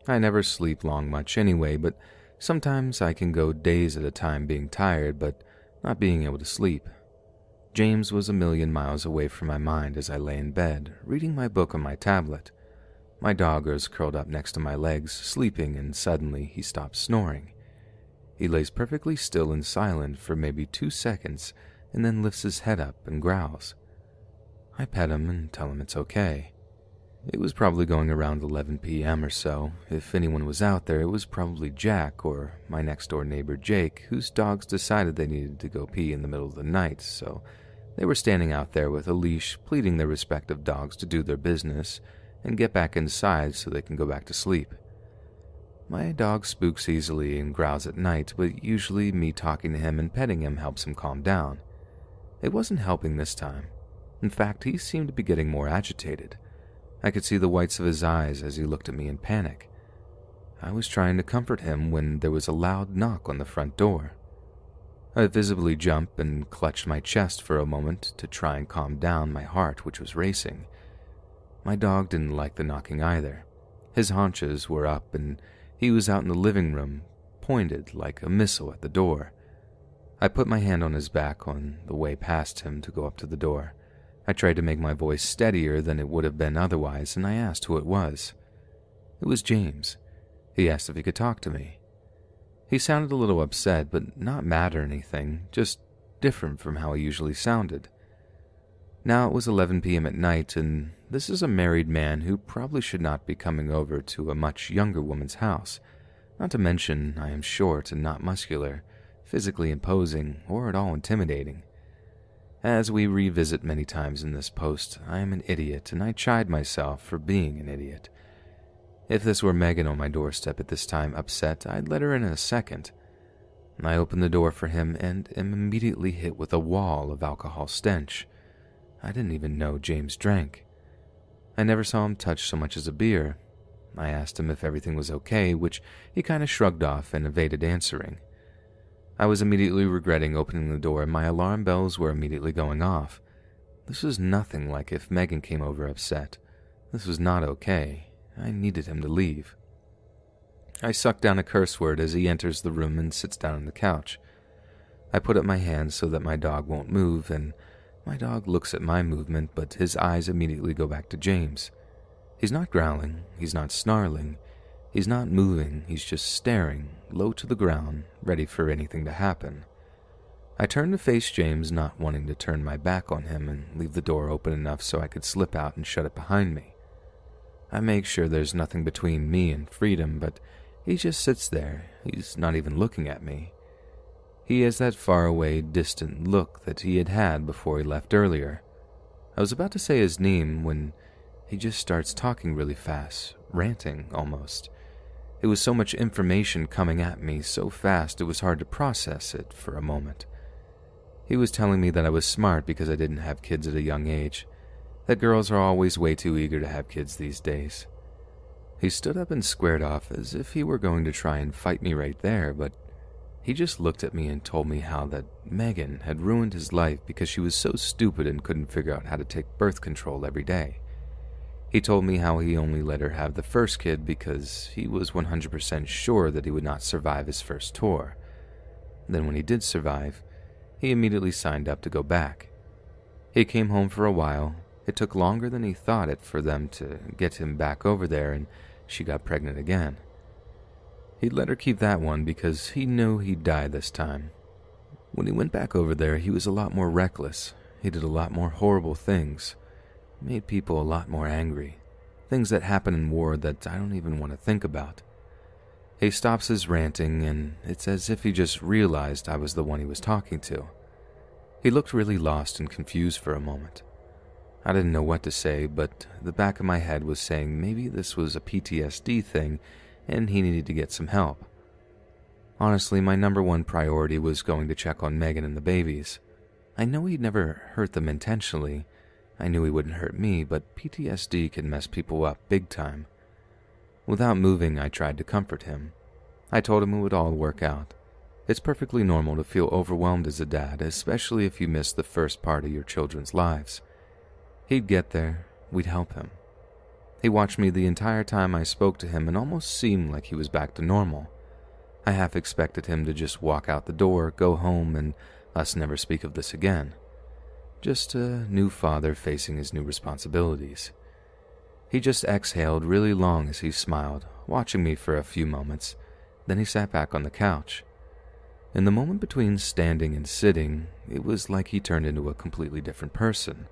I never sleep long much anyway, but sometimes I can go days at a time being tired but not being able to sleep. James was a million miles away from my mind as I lay in bed, reading my book on my tablet. My dog is curled up next to my legs, sleeping, and suddenly he stops snoring. He lays perfectly still and silent for maybe two seconds and then lifts his head up and growls. I pet him and tell him it's okay. It was probably going around eleven p m or so. If anyone was out there, it was probably Jack or my next-door neighbor Jake, whose dogs decided they needed to go pee in the middle of the night, so they were standing out there with a leash, pleading their respective dogs to do their business and get back inside so they can go back to sleep. My dog spooks easily and growls at night, but usually me talking to him and petting him helps him calm down. It wasn't helping this time. In fact, he seemed to be getting more agitated. I could see the whites of his eyes as he looked at me in panic. I was trying to comfort him when there was a loud knock on the front door. I visibly jumped and clutched my chest for a moment to try and calm down my heart, which was racing. My dog didn't like the knocking either. His haunches were up and he was out in the living room, pointed like a missile at the door. I put my hand on his back on the way past him to go up to the door. I tried to make my voice steadier than it would have been otherwise, and I asked who it was. It was James. He asked if he could talk to me. He sounded a little upset, but not mad or anything, just different from how he usually sounded. Now it was eleven p m at night, and this is a married man who probably should not be coming over to a much younger woman's house. Not to mention, I am short and not muscular, physically imposing, or at all intimidating. As we revisit many times in this post, I am an idiot, and I chide myself for being an idiot. If this were Megan on my doorstep at this time, upset, I'd let her in in a second. I open the door for him and am immediately hit with a wall of alcohol stench. I didn't even know James drank. I never saw him touch so much as a beer. I asked him if everything was okay, which he kind of shrugged off and evaded answering. I was immediately regretting opening the door, and my alarm bells were immediately going off. This was nothing like if Megan came over upset. This was not okay. I needed him to leave. I suck down a curse word as he enters the room and sits down on the couch. I put up my hand so that my dog won't move, and my dog looks at my movement, but his eyes immediately go back to James. He's not growling, he's not snarling, he's not moving, he's just staring, low to the ground, ready for anything to happen. I turn to face James, not wanting to turn my back on him and leave the door open enough so I could slip out and shut it behind me. I make sure there's nothing between me and freedom, but he just sits there. He's not even looking at me. He has that faraway, distant look that he had had before he left earlier. I was about to say his name when he just starts talking really fast, ranting almost. It was so much information coming at me so fast it was hard to process it for a moment. He was telling me that I was smart because I didn't have kids at a young age, that girls are always way too eager to have kids these days. He stood up and squared off as if he were going to try and fight me right there, but he just looked at me and told me how that Megan had ruined his life because she was so stupid and couldn't figure out how to take birth control every day. He told me how he only let her have the first kid because he was one hundred percent sure that he would not survive his first tour. Then when he did survive, he immediately signed up to go back. He came home for a while. It took longer than he thought it for them to get him back over there, and she got pregnant again. He'd let her keep that one because he knew he'd die this time. When he went back over there, he was a lot more reckless. He did a lot more horrible things. Made people a lot more angry. Things that happen in war that I don't even want to think about. He stops his ranting, and it's as if he just realized I was the one he was talking to. He looked really lost and confused for a moment. I didn't know what to say, but the back of my head was saying maybe this was a P T S D thing and he needed to get some help. Honestly, my number one priority was going to check on Megan and the babies. I know he'd never hurt them intentionally. I knew he wouldn't hurt me, but P T S D can mess people up big time. Without moving, I tried to comfort him. I told him it would all work out. It's perfectly normal to feel overwhelmed as a dad, especially if you miss the first part of your children's lives. He'd get there, we'd help him. He watched me the entire time I spoke to him and almost seemed like he was back to normal. I half expected him to just walk out the door, go home, and us never speak of this again. Just a new father facing his new responsibilities. He just exhaled really long as he smiled, watching me for a few moments. Then he sat back on the couch. In the moment between standing and sitting, it was like he turned into a completely different person.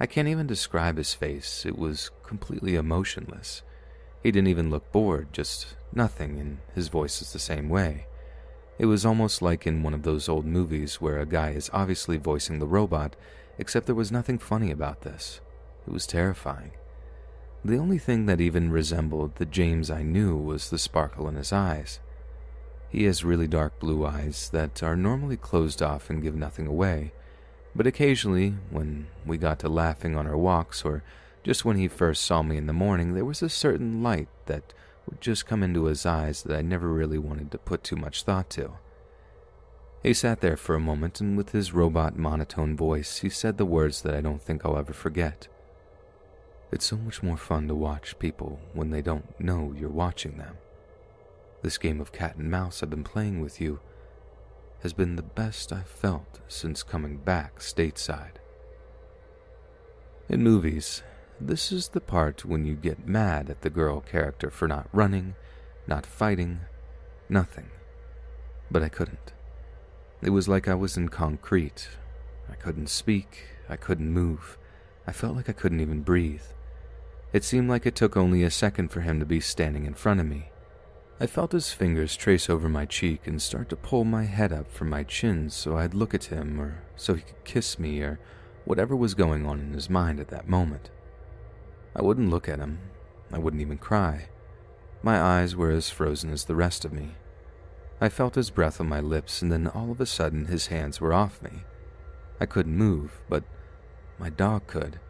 I can't even describe his face. It was completely emotionless. He didn't even look bored, just nothing, and his voice is the same way. It was almost like in one of those old movies where a guy is obviously voicing the robot, except there was nothing funny about this. It was terrifying. The only thing that even resembled the James I knew was the sparkle in his eyes. He has really dark blue eyes that are normally closed off and give nothing away. But occasionally, when we got to laughing on our walks or just when he first saw me in the morning, there was a certain light that would just come into his eyes that I never really wanted to put too much thought to. He sat there for a moment, and with his robot monotone voice, he said the words that I don't think I'll ever forget. It's so much more fun to watch people when they don't know you're watching them. This game of cat and mouse I've been playing with you has been the best I've felt since coming back stateside. In movies, this is the part when you get mad at the girl character for not running, not fighting, nothing. But I couldn't. It was like I was in concrete. I couldn't speak, I couldn't move. I felt like I couldn't even breathe. It seemed like it took only a second for him to be standing in front of me. I felt his fingers trace over my cheek and start to pull my head up from my chin so I'd look at him or so he could kiss me or whatever was going on in his mind at that moment. I wouldn't look at him. I wouldn't even cry. My eyes were as frozen as the rest of me. I felt his breath on my lips, and then all of a sudden his hands were off me. I couldn't move, but my dog could,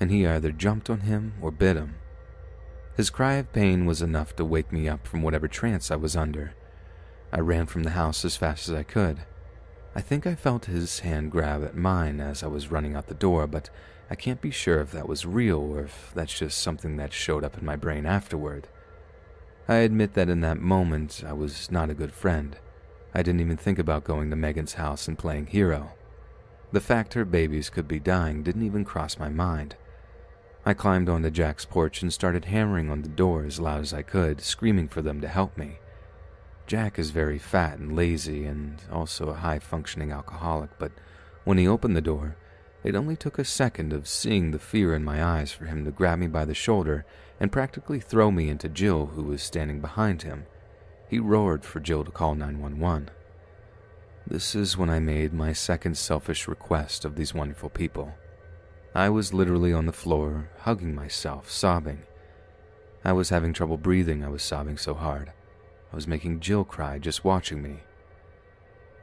and he either jumped on him or bit him. His cry of pain was enough to wake me up from whatever trance I was under. I ran from the house as fast as I could. I think I felt his hand grab at mine as I was running out the door, but I can't be sure if that was real or if that's just something that showed up in my brain afterward. I admit that in that moment, I was not a good friend. I didn't even think about going to Megan's house and playing hero. The fact her babies could be dying didn't even cross my mind. I climbed onto Jack's porch and started hammering on the door as loud as I could, screaming for them to help me. Jack is very fat and lazy and also a high-functioning alcoholic, but when he opened the door, it only took a second of seeing the fear in my eyes for him to grab me by the shoulder and practically throw me into Jill, who was standing behind him. He roared for Jill to call nine one one. This is when I made my second selfish request of these wonderful people. I was literally on the floor, hugging myself, sobbing. I was having trouble breathing, I was sobbing so hard. I was making Jill cry just watching me.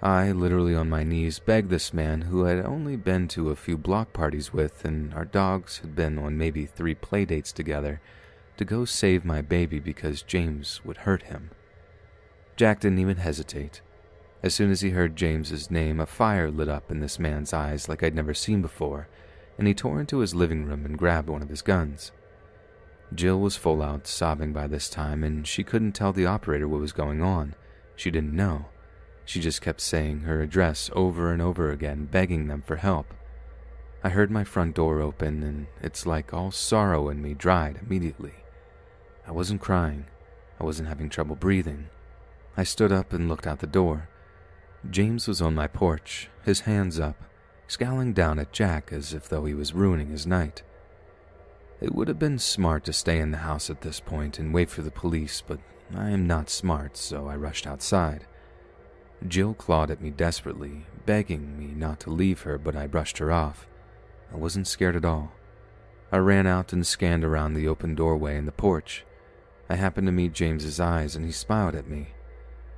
I, literally on my knees, begged this man who I had only been to a few block parties with and our dogs had been on maybe three play dates together, to go save my baby because James would hurt him. Jack didn't even hesitate. As soon as he heard James's name, a fire lit up in this man's eyes like I'd never seen before, and he tore into his living room and grabbed one of his guns. Jill was full out sobbing by this time, and she couldn't tell the operator what was going on. She didn't know. She just kept saying her address over and over again, begging them for help. I heard my front door open, and it's like all sorrow in me dried immediately. I wasn't crying. I wasn't having trouble breathing. I stood up and looked out the door. James was on my porch, his hands up, scowling down at Jack as if though he was ruining his night. It would have been smart to stay in the house at this point and wait for the police, but I am not smart, so I rushed outside. Jill clawed at me desperately, begging me not to leave her, but I brushed her off. I wasn't scared at all. I ran out and scanned around the open doorway and the porch. I happened to meet James's eyes, and he smiled at me.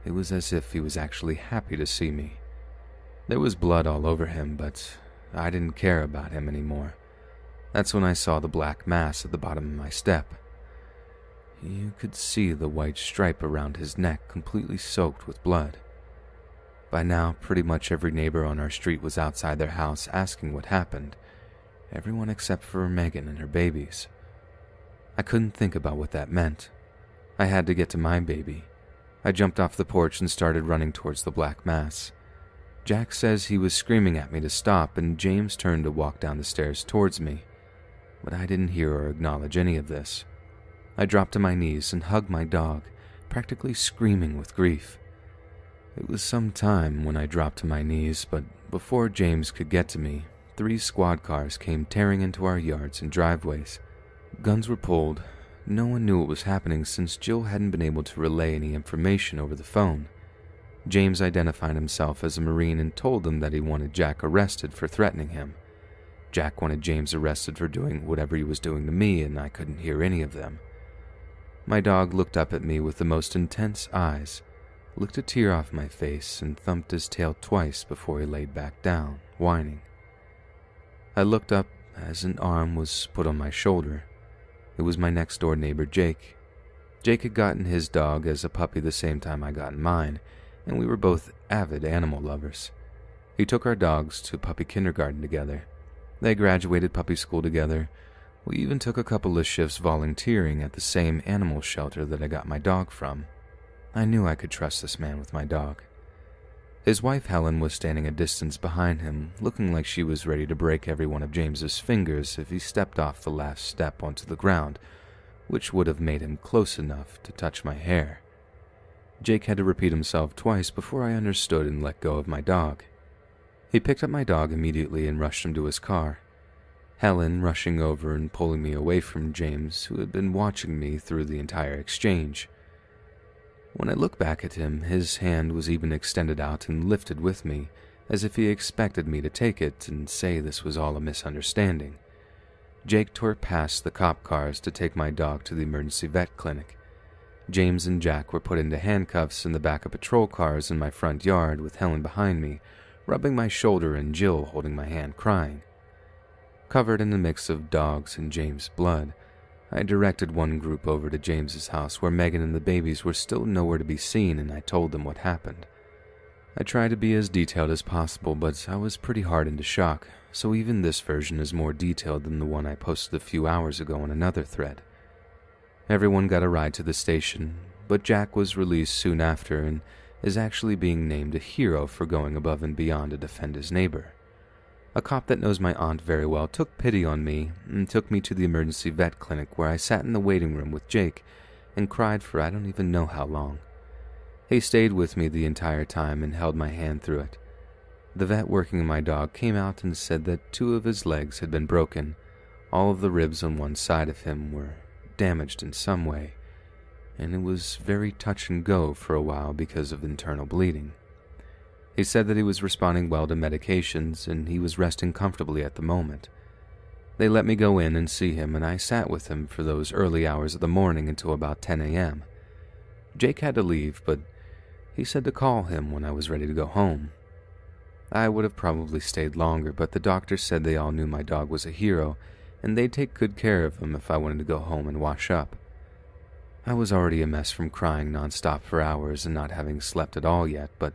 It was as if he was actually happy to see me. There was blood all over him, but I didn't care about him anymore. That's when I saw the black mass at the bottom of my step. You could see the white stripe around his neck completely soaked with blood. By now, pretty much every neighbor on our street was outside their house asking what happened, everyone except for Megan and her babies. I couldn't think about what that meant. I had to get to my baby. I jumped off the porch and started running towards the black mass. Jack says he was screaming at me to stop, and James turned to walk down the stairs towards me, but I didn't hear or acknowledge any of this. I dropped to my knees and hugged my dog, practically screaming with grief. It was some time when I dropped to my knees, but before James could get to me, three squad cars came tearing into our yards and driveways. Guns were pulled. No one knew what was happening since Jill hadn't been able to relay any information over the phone. James identified himself as a Marine and told them that he wanted Jack arrested for threatening him. Jack wanted James arrested for doing whatever he was doing to me, and I couldn't hear any of them. My dog looked up at me with the most intense eyes, licked a tear off my face, and thumped his tail twice before he laid back down, whining. I looked up as an arm was put on my shoulder. It was my next-door neighbor, Jake. Jake had gotten his dog as a puppy the same time I got mine, and we were both avid animal lovers. He took our dogs to puppy kindergarten together. They graduated puppy school together. We even took a couple of shifts volunteering at the same animal shelter that I got my dog from. I knew I could trust this man with my dog. His wife Helen was standing a distance behind him, looking like she was ready to break every one of James's fingers if he stepped off the last step onto the ground, which would have made him close enough to touch my hair. Jake had to repeat himself twice before I understood and let go of my dog. He picked up my dog immediately and rushed him to his car, Helen rushing over and pulling me away from James, who had been watching me through the entire exchange. When I looked back at him, his hand was even extended out and lifted with me, as if he expected me to take it and say this was all a misunderstanding. Jake tore past the cop cars to take my dog to the emergency vet clinic. James and Jack were put into handcuffs in the back of patrol cars in my front yard with Helen behind me, rubbing my shoulder and Jill holding my hand crying. Covered in the mix of dogs and James' blood, I directed one group over to James's house where Megan and the babies were still nowhere to be seen, and I told them what happened. I tried to be as detailed as possible, but I was pretty hard into shock, so even this version is more detailed than the one I posted a few hours ago on another thread. Everyone got a ride to the station, but Jack was released soon after and is actually being named a hero for going above and beyond to defend his neighbor. A cop that knows my aunt very well took pity on me and took me to the emergency vet clinic where I sat in the waiting room with Jake and cried for I don't even know how long. He stayed with me the entire time and held my hand through it. The vet working my dog came out and said that two of his legs had been broken. All of the ribs on one side of him were damaged in some way, and it was very touch and go for a while because of internal bleeding. He said that he was responding well to medications and he was resting comfortably at the moment. They let me go in and see him, and I sat with him for those early hours of the morning until about ten a m Jake had to leave, but he said to call him when I was ready to go home. I would have probably stayed longer, but the doctor said they all knew my dog was a hero and they'd take good care of him if I wanted to go home and wash up. I was already a mess from crying nonstop for hours and not having slept at all yet, but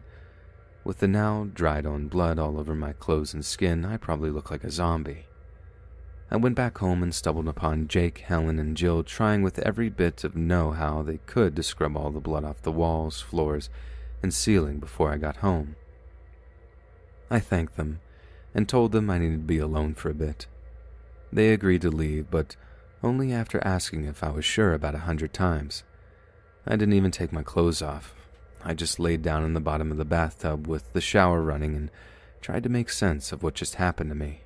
with the now dried-on blood all over my clothes and skin, I probably looked like a zombie. I went back home and stumbled upon Jake, Helen, and Jill trying with every bit of know-how they could to scrub all the blood off the walls, floors, and ceiling before I got home. I thanked them and told them I needed to be alone for a bit. They agreed to leave, but only after asking if I was sure about a hundred times. I didn't even take my clothes off. I just laid down in the bottom of the bathtub with the shower running and tried to make sense of what just happened to me.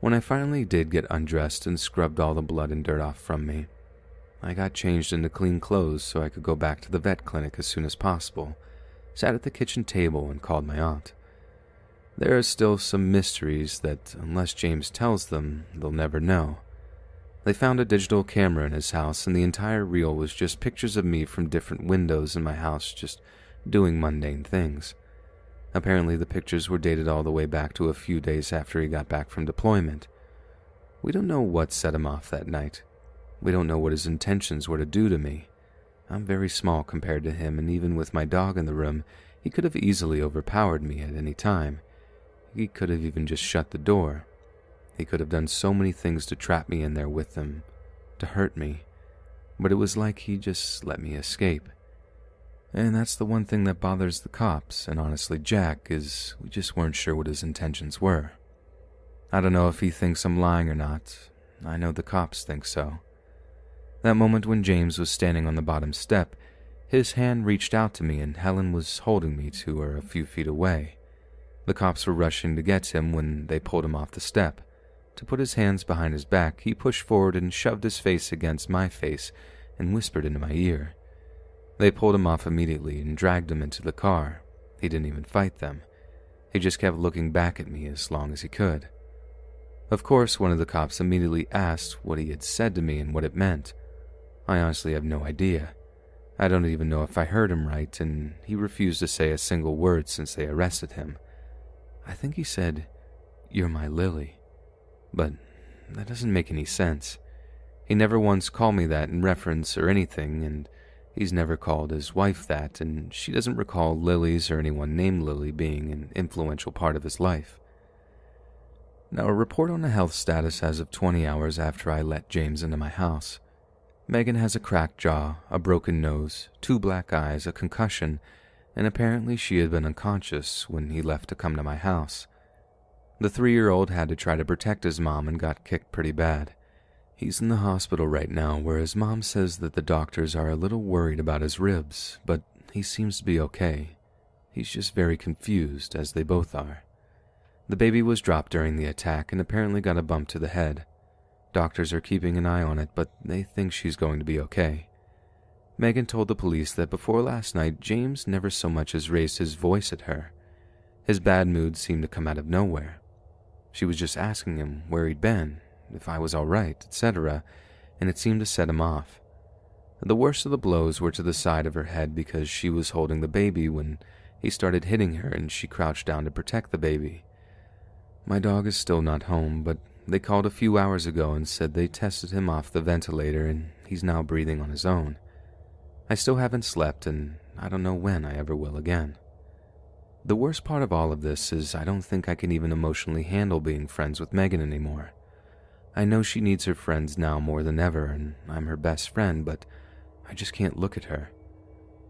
When I finally did get undressed and scrubbed all the blood and dirt off from me, I got changed into clean clothes so I could go back to the vet clinic as soon as possible, sat at the kitchen table and called my aunt. There are still some mysteries that, unless James tells them, they'll never know. They found a digital camera in his house, and the entire reel was just pictures of me from different windows in my house just doing mundane things. Apparently the pictures were dated all the way back to a few days after he got back from deployment. We don't know what set him off that night. We don't know what his intentions were to do to me. I'm very small compared to him, and even with my dog in the room, he could have easily overpowered me at any time. He could have even just shut the door. He could have done so many things to trap me in there with him, to hurt me, but it was like he just let me escape. And that's the one thing that bothers the cops, and honestly Jack, is we just weren't sure what his intentions were. I don't know if he thinks I'm lying or not. I know the cops think so. That moment when James was standing on the bottom step, his hand reached out to me and Helen was holding me to her a few feet away. The cops were rushing to get him when they pulled him off the step. To put his hands behind his back, he pushed forward and shoved his face against my face and whispered into my ear. They pulled him off immediately and dragged him into the car. He didn't even fight them. He just kept looking back at me as long as he could. Of course, one of the cops immediately asked what he had said to me and what it meant. I honestly have no idea. I don't even know if I heard him right, and he refused to say a single word since they arrested him. I think he said, "You're my Lily," but that doesn't make any sense. He never once called me that in reference or anything, and he's never called his wife that, and she doesn't recall Lilies or anyone named Lily being an influential part of his life. Now, a report on the health status as of twenty hours after I let James into my house. Megan has a cracked jaw, a broken nose, two black eyes, a concussion, and apparently she had been unconscious when he left to come to my house. The three-year-old had to try to protect his mom and got kicked pretty bad. He's in the hospital right now, where his mom says that the doctors are a little worried about his ribs, but he seems to be okay. He's just very confused, as they both are. The baby was dropped during the attack and apparently got a bump to the head. Doctors are keeping an eye on it, but they think she's going to be okay. Megan told the police that before last night, James never so much as raised his voice at her. His bad mood seemed to come out of nowhere. She was just asking him where he'd been, if I was all right, et cetera, and it seemed to set him off. The worst of the blows were to the side of her head because she was holding the baby when he started hitting her and she crouched down to protect the baby. My dog is still not home, but they called a few hours ago and said they tested him off the ventilator and he's now breathing on his own. I still haven't slept and I don't know when I ever will again. The worst part of all of this is I don't think I can even emotionally handle being friends with Megan anymore. I know she needs her friends now more than ever and I'm her best friend, but I just can't look at her.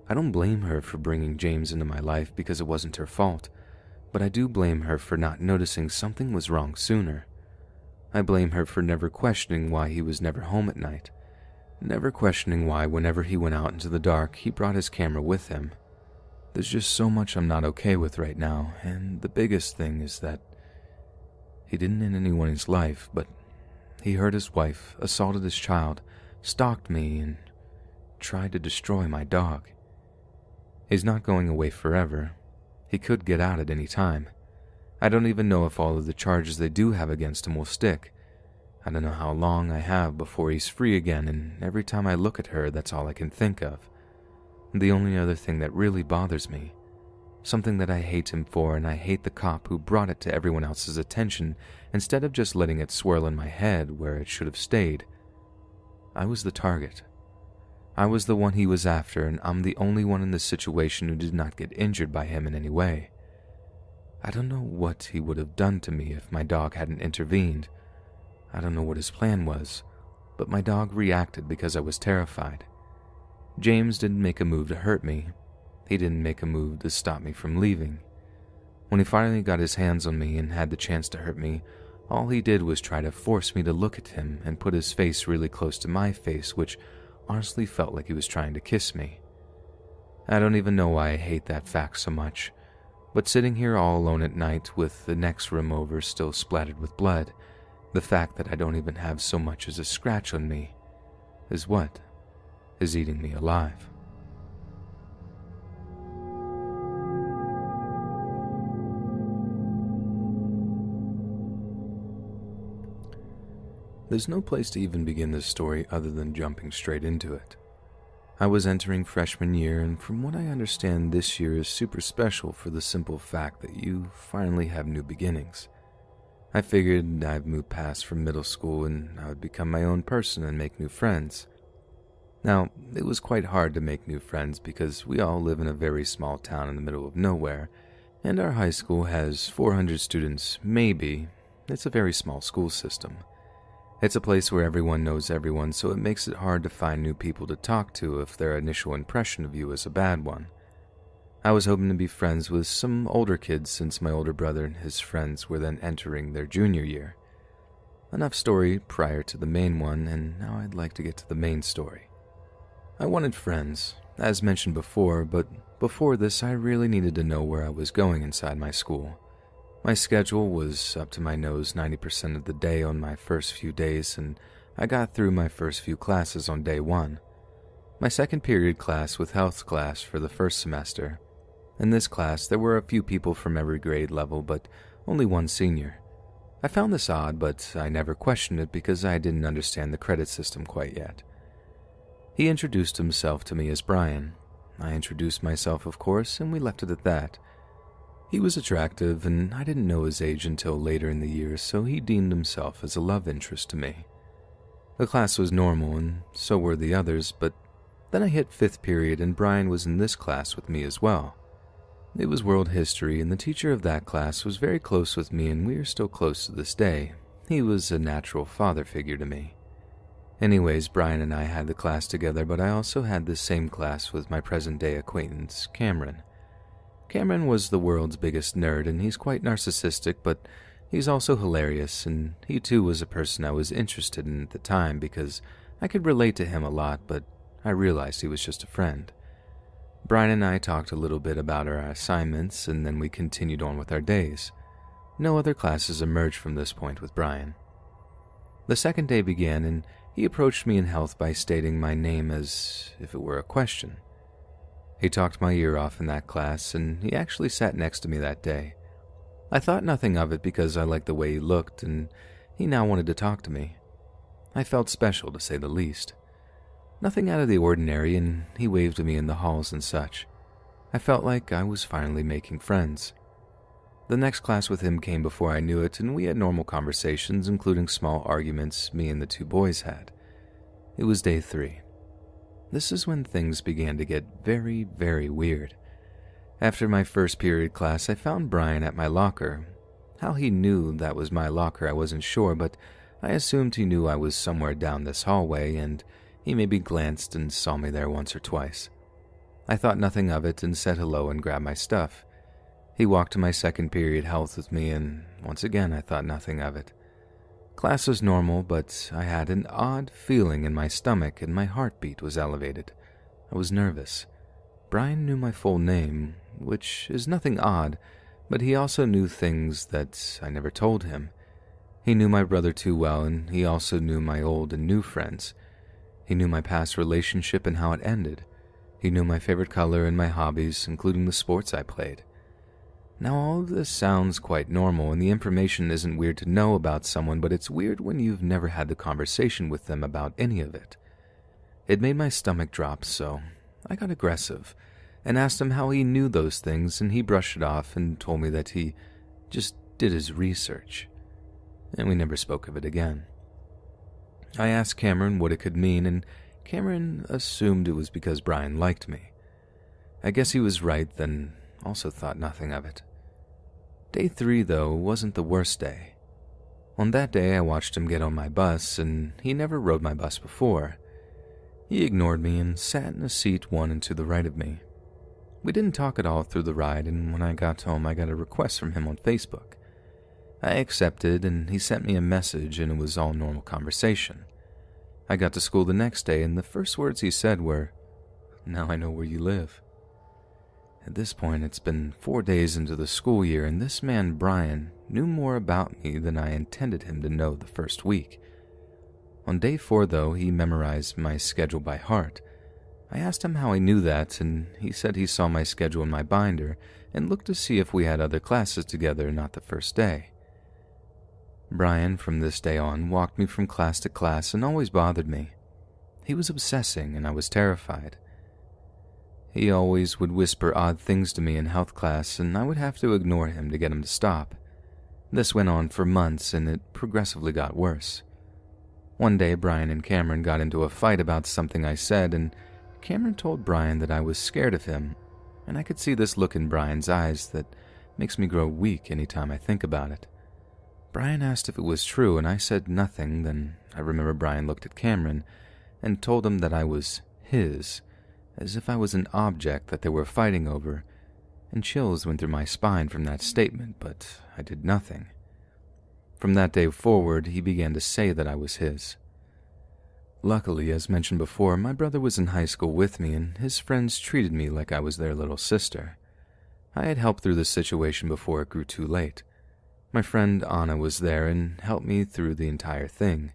I don't blame her for bringing James into my life because it wasn't her fault, but I do blame her for not noticing something was wrong sooner. I blame her for never questioning why he was never home at night, never questioning why whenever he went out into the dark he brought his camera with him. There's just so much I'm not okay with right now, and the biggest thing is that he didn't end anyone's life, but he hurt his wife, assaulted his child, stalked me, and tried to destroy my dog. He's not going away forever. He could get out at any time. I don't even know if all of the charges they do have against him will stick. I don't know how long I have before he's free again, and every time I look at her, that's all I can think of. The only other thing that really bothers me, something that I hate him for, and I hate the cop who brought it to everyone else's attention instead of just letting it swirl in my head where it should have stayed. I was the target. I was the one he was after, and I'm the only one in this situation who did not get injured by him in any way. I don't know what he would have done to me if my dog hadn't intervened. I don't know what his plan was, but my dog reacted because I was terrified. James didn't make a move to hurt me. He didn't make a move to stop me from leaving. When he finally got his hands on me and had the chance to hurt me, all he did was try to force me to look at him and put his face really close to my face, which honestly felt like he was trying to kiss me. I don't even know why I hate that fact so much, but sitting here all alone at night with the next room over still splattered with blood, the fact that I don't even have so much as a scratch on me is what is eating me alive. There's no place to even begin this story other than jumping straight into it. I was entering freshman year, and from what I understand, this year is super special for the simple fact that you finally have new beginnings. I figured I'd move past from middle school and I would become my own person and make new friends. Now, it was quite hard to make new friends because we all live in a very small town in the middle of nowhere, and our high school has four hundred students, maybe. It's a very small school system. It's a place where everyone knows everyone, so it makes it hard to find new people to talk to if their initial impression of you is a bad one. I was hoping to be friends with some older kids since my older brother and his friends were then entering their junior year. Enough story prior to the main one, and now I'd like to get to the main story. I wanted friends, as mentioned before, but before this I really needed to know where I was going inside my school. My schedule was up to my nose ninety percent of the day on my first few days, and I got through my first few classes on day one. My second period class was health class for the first semester. In this class, there were a few people from every grade level, but only one senior. I found this odd, but I never questioned it because I didn't understand the credit system quite yet. He introduced himself to me as Brian. I introduced myself, of course, and we left it at that. He was attractive, and I didn't know his age until later in the year, so he deemed himself as a love interest to me. The class was normal, and so were the others, but then I hit fifth period, and Brian was in this class with me as well. It was world history, and the teacher of that class was very close with me, and we are still close to this day. He was a natural father figure to me. Anyways, Brian and I had the class together, but I also had this same class with my present-day acquaintance, Cameron. Cameron was the world's biggest nerd, and he's quite narcissistic, but he's also hilarious, and he too was a person I was interested in at the time because I could relate to him a lot, but I realized he was just a friend. Brian and I talked a little bit about our assignments, and then we continued on with our days. No other classes emerged from this point with Brian. The second day began, and he approached me in health by stating my name as if it were a question. He talked my ear off in that class, and he actually sat next to me that day. I thought nothing of it because I liked the way he looked, and he now wanted to talk to me. I felt special, to say the least. Nothing out of the ordinary, and he waved to me in the halls and such. I felt like I was finally making friends. The next class with him came before I knew it, and we had normal conversations, including small arguments me and the two boys had. It was day three. This is when things began to get very, very weird. After my first period class, I found Brian at my locker. How he knew that was my locker, I wasn't sure, but I assumed he knew I was somewhere down this hallway, and he maybe glanced and saw me there once or twice. I thought nothing of it and said hello and grabbed my stuff. He walked to my second period health with me, and once again I thought nothing of it. Class was normal, but I had an odd feeling in my stomach and my heartbeat was elevated. I was nervous. Brian knew my full name, which is nothing odd, but he also knew things that I never told him. He knew my brother too well, and he also knew my old and new friends. He knew my past relationship and how it ended. He knew my favorite color and my hobbies, including the sports I played. Now, all of this sounds quite normal, and the information isn't weird to know about someone, but it's weird when you've never had the conversation with them about any of it. It made my stomach drop, so I got aggressive and asked him how he knew those things, and he brushed it off and told me that he just did his research, and we never spoke of it again. I asked Cameron what it could mean, and Cameron assumed it was because Brian liked me. I guess he was right then. Also thought nothing of it. Day three, though, wasn't the worst day. On that day, I watched him get on my bus, and he never rode my bus before. He ignored me and sat in a seat one and to the right of me. We didn't talk at all through the ride, and when I got home, I got a request from him on Facebook. I accepted, and he sent me a message, and it was all normal conversation. I got to school the next day, and the first words he said were, "Now I know where you live." At this point, it's been four days into the school year, and this man, Brian, knew more about me than I intended him to know the first week. On day four, though, he memorized my schedule by heart. I asked him how he knew that, and he said he saw my schedule in my binder and looked to see if we had other classes together, not the first day. Brian, from this day on, walked me from class to class and always bothered me. He was obsessing, and I was terrified. He always would whisper odd things to me in health class, and I would have to ignore him to get him to stop. This went on for months, and it progressively got worse. One day, Brian and Cameron got into a fight about something I said, and Cameron told Brian that I was scared of him, and I could see this look in Brian's eyes that makes me grow weak any time I think about it. Brian asked if it was true, and I said nothing. Then I remember Brian looked at Cameron and told him that I was his, as if I was an object that they were fighting over, and chills went through my spine from that statement, but I did nothing. From that day forward, he began to say that I was his. Luckily, as mentioned before, my brother was in high school with me, and his friends treated me like I was their little sister. I had helped through this situation before it grew too late. My friend Anna was there and helped me through the entire thing.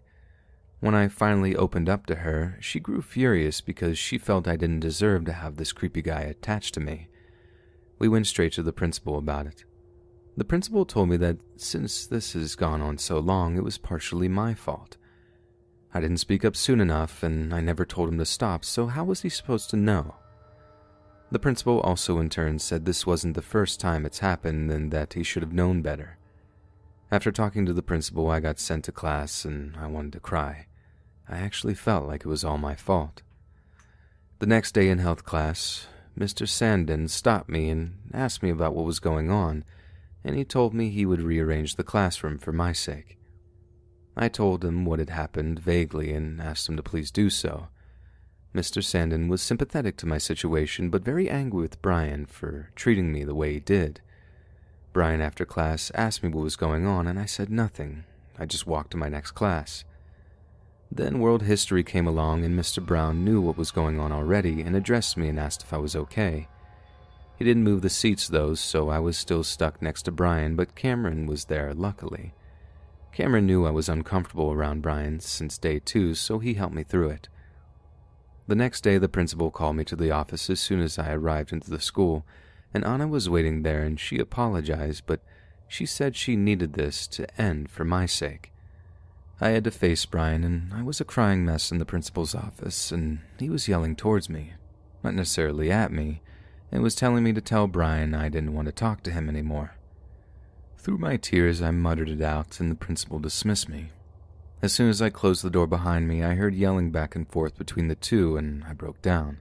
When I finally opened up to her, she grew furious because she felt I didn't deserve to have this creepy guy attached to me. We went straight to the principal about it. The principal told me that since this has gone on so long, it was partially my fault. I didn't speak up soon enough, and I never told him to stop, so how was he supposed to know? The principal also in turn said this wasn't the first time it's happened and that he should have known better. After talking to the principal, I got sent to class, and I wanted to cry. I actually felt like it was all my fault. The next day in health class, Mister Sandin stopped me and asked me about what was going on, and he told me he would rearrange the classroom for my sake. I told him what had happened vaguely and asked him to please do so. Mister Sandin was sympathetic to my situation, but very angry with Brian for treating me the way he did. Brian, after class, asked me what was going on, and I said nothing. I just walked to my next class. Then world history came along, and Mister Brown knew what was going on already and addressed me and asked if I was okay. He didn't move the seats, though, so I was still stuck next to Brian, but Cameron was there, luckily. Cameron knew I was uncomfortable around Brian since day two, so he helped me through it. The next day, the principal called me to the office as soon as I arrived into the school, and Anna was waiting there, and she apologized, but she said she needed this to end for my sake. I had to face Brian, and I was a crying mess in the principal's office, and he was yelling towards me, not necessarily at me, and was telling me to tell Brian I didn't want to talk to him anymore. Through my tears, I muttered it out, and the principal dismissed me. As soon as I closed the door behind me, I heard yelling back and forth between the two, and I broke down.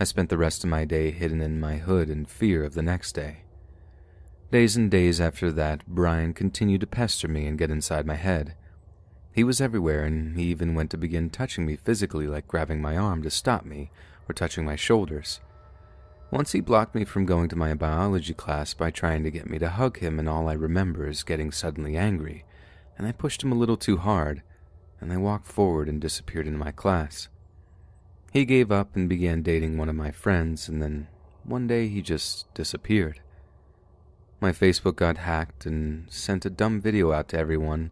I spent the rest of my day hidden in my hood in fear of the next day. Days and days after that, Brian continued to pester me and get inside my head. He was everywhere, and he even went to begin touching me physically, like grabbing my arm to stop me or touching my shoulders. Once he blocked me from going to my biology class by trying to get me to hug him, and all I remember is getting suddenly angry, and I pushed him a little too hard, and I walked forward and disappeared into my class. He gave up and began dating one of my friends, and then one day he just disappeared. My Facebook got hacked and sent a dumb video out to everyone,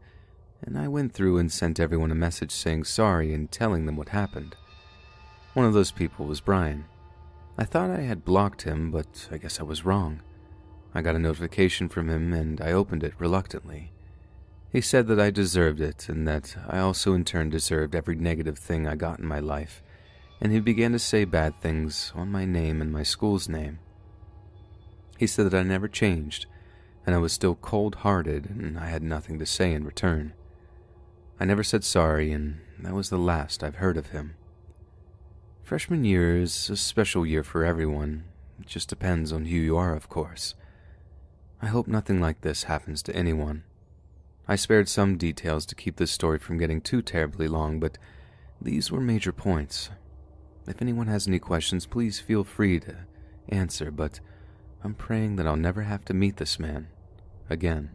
and I went through and sent everyone a message saying sorry and telling them what happened. One of those people was Brian. I thought I had blocked him, but I guess I was wrong. I got a notification from him, and I opened it reluctantly. He said that I deserved it, and that I also in turn deserved every negative thing I got in my life, and he began to say bad things on my name and my school's name. He said that I never changed, and I was still cold-hearted, and I had nothing to say in return. I never said sorry, and that was the last I've heard of him. Freshman year is a special year for everyone. It just depends on who you are, of course. I hope nothing like this happens to anyone. I spared some details to keep this story from getting too terribly long, but these were major points. If anyone has any questions, please feel free to answer, but I'm praying that I'll never have to meet this man again.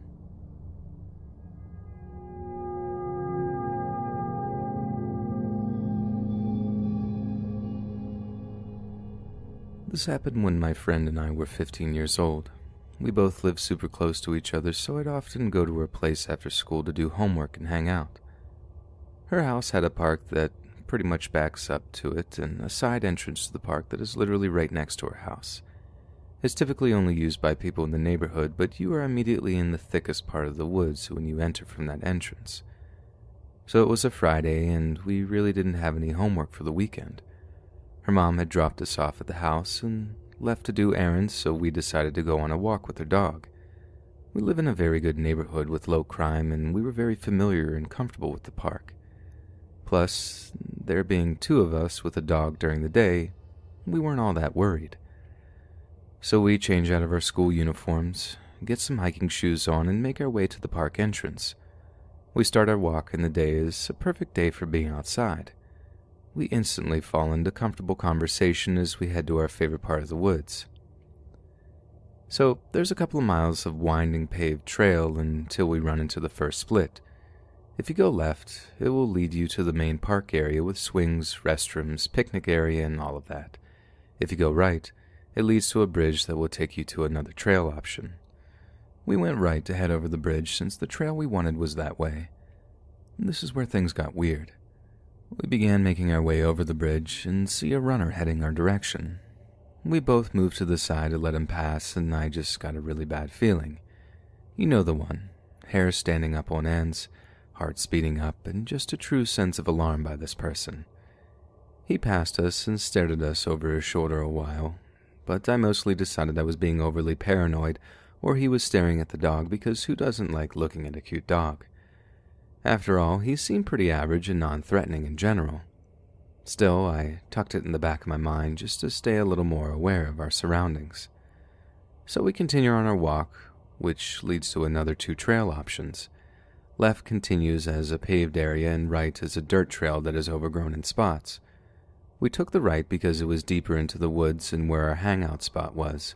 This happened when my friend and I were fifteen years old. We both lived super close to each other, so I'd often go to her place after school to do homework and hang out. Her house had a park that pretty much backs up to it, and a side entrance to the park that is literally right next to her house. It's typically only used by people in the neighborhood, but you are immediately in the thickest part of the woods when you enter from that entrance. So it was a Friday, and we really didn't have any homework for the weekend. Her mom had dropped us off at the house and left to do errands, so we decided to go on a walk with her dog. We live in a very good neighborhood with low crime, and we were very familiar and comfortable with the park. Plus, there being two of us with a dog during the day, we weren't all that worried. So we change out of our school uniforms, get some hiking shoes on, and make our way to the park entrance. We start our walk, and the day is a perfect day for being outside. We instantly fall into comfortable conversation as we head to our favorite part of the woods. So there's a couple of miles of winding paved trail until we run into the first split. If you go left, it will lead you to the main park area with swings, restrooms, picnic area, and all of that. If you go right, it leads to a bridge that will take you to another trail option. We went right to head over the bridge since the trail we wanted was that way. And this is where things got weird. We began making our way over the bridge and see a runner heading our direction. We both moved to the side to let him pass, and I just got a really bad feeling. You know the one. Hair standing up on ends, heart speeding up, and just a true sense of alarm by this person. He passed us and stared at us over his shoulder a while, but I mostly decided I was being overly paranoid, or he was staring at the dog, because who doesn't like looking at a cute dog? After all, he seemed pretty average and non-threatening in general. Still, I tucked it in the back of my mind just to stay a little more aware of our surroundings. So we continue on our walk, which leads to another two trail options. Left continues as a paved area, and right is a dirt trail that is overgrown in spots. We took the right because it was deeper into the woods and where our hangout spot was.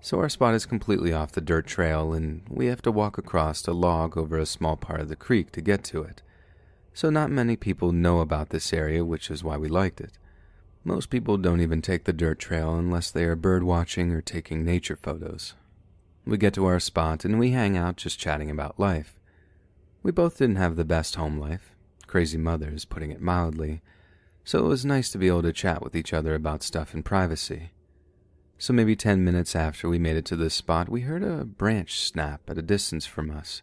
So our spot is completely off the dirt trail, and we have to walk across a log over a small part of the creek to get to it. So not many people know about this area, which is why we liked it. Most people don't even take the dirt trail unless they are bird watching or taking nature photos. We get to our spot and we hang out, just chatting about life. We both didn't have the best home life, crazy mother is putting it mildly, so it was nice to be able to chat with each other about stuff in privacy. So maybe ten minutes after we made it to this spot, we heard a branch snap at a distance from us.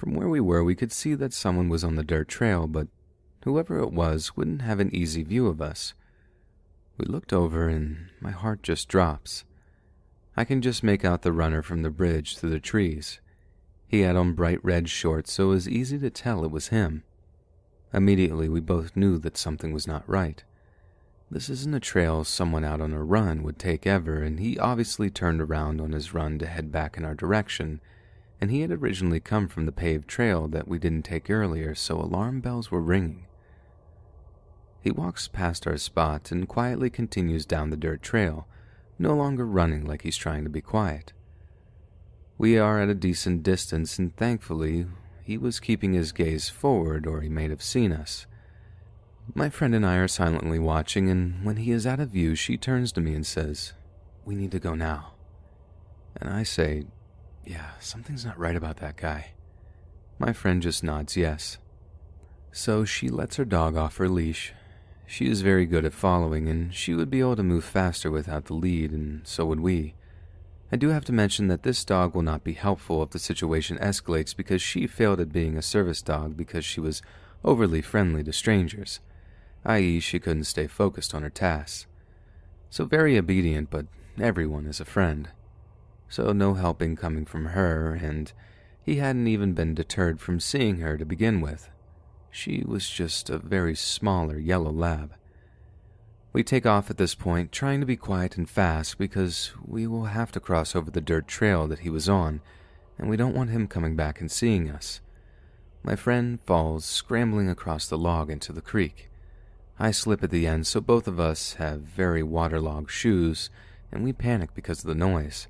From where we were, we could see that someone was on the dirt trail, but whoever it was wouldn't have an easy view of us. We looked over, and my heart just drops. I can just make out the runner from the bridge through the trees. He had on bright red shorts, so it was easy to tell it was him. Immediately, we both knew that something was not right. This isn't a trail someone out on a run would take ever, and he obviously turned around on his run to head back in our direction, and he had originally come from the paved trail that we didn't take earlier, so alarm bells were ringing. He walks past our spot and quietly continues down the dirt trail, no longer running like he's trying to be quiet. We are at a decent distance, and thankfully, he was keeping his gaze forward or he might have seen us. My friend and I are silently watching, and when he is out of view, she turns to me and says, "We need to go now." And I say, "Yeah, something's not right about that guy." My friend just nods yes. So she lets her dog off her leash. She is very good at following, and she would be able to move faster without the lead, and so would we. I do have to mention that this dog will not be helpful if the situation escalates, because she failed at being a service dog because she was overly friendly to strangers. that is, she couldn't stay focused on her tasks. So very obedient, but everyone is a friend. So no helping coming from her, and he hadn't even been deterred from seeing her to begin with. She was just a very smaller yellow lab. We take off at this point, trying to be quiet and fast, because we will have to cross over the dirt trail that he was on, and we don't want him coming back and seeing us. My friend falls, scrambling across the log into the creek. I slip at the end, so both of us have very waterlogged shoes, and we panic because of the noise.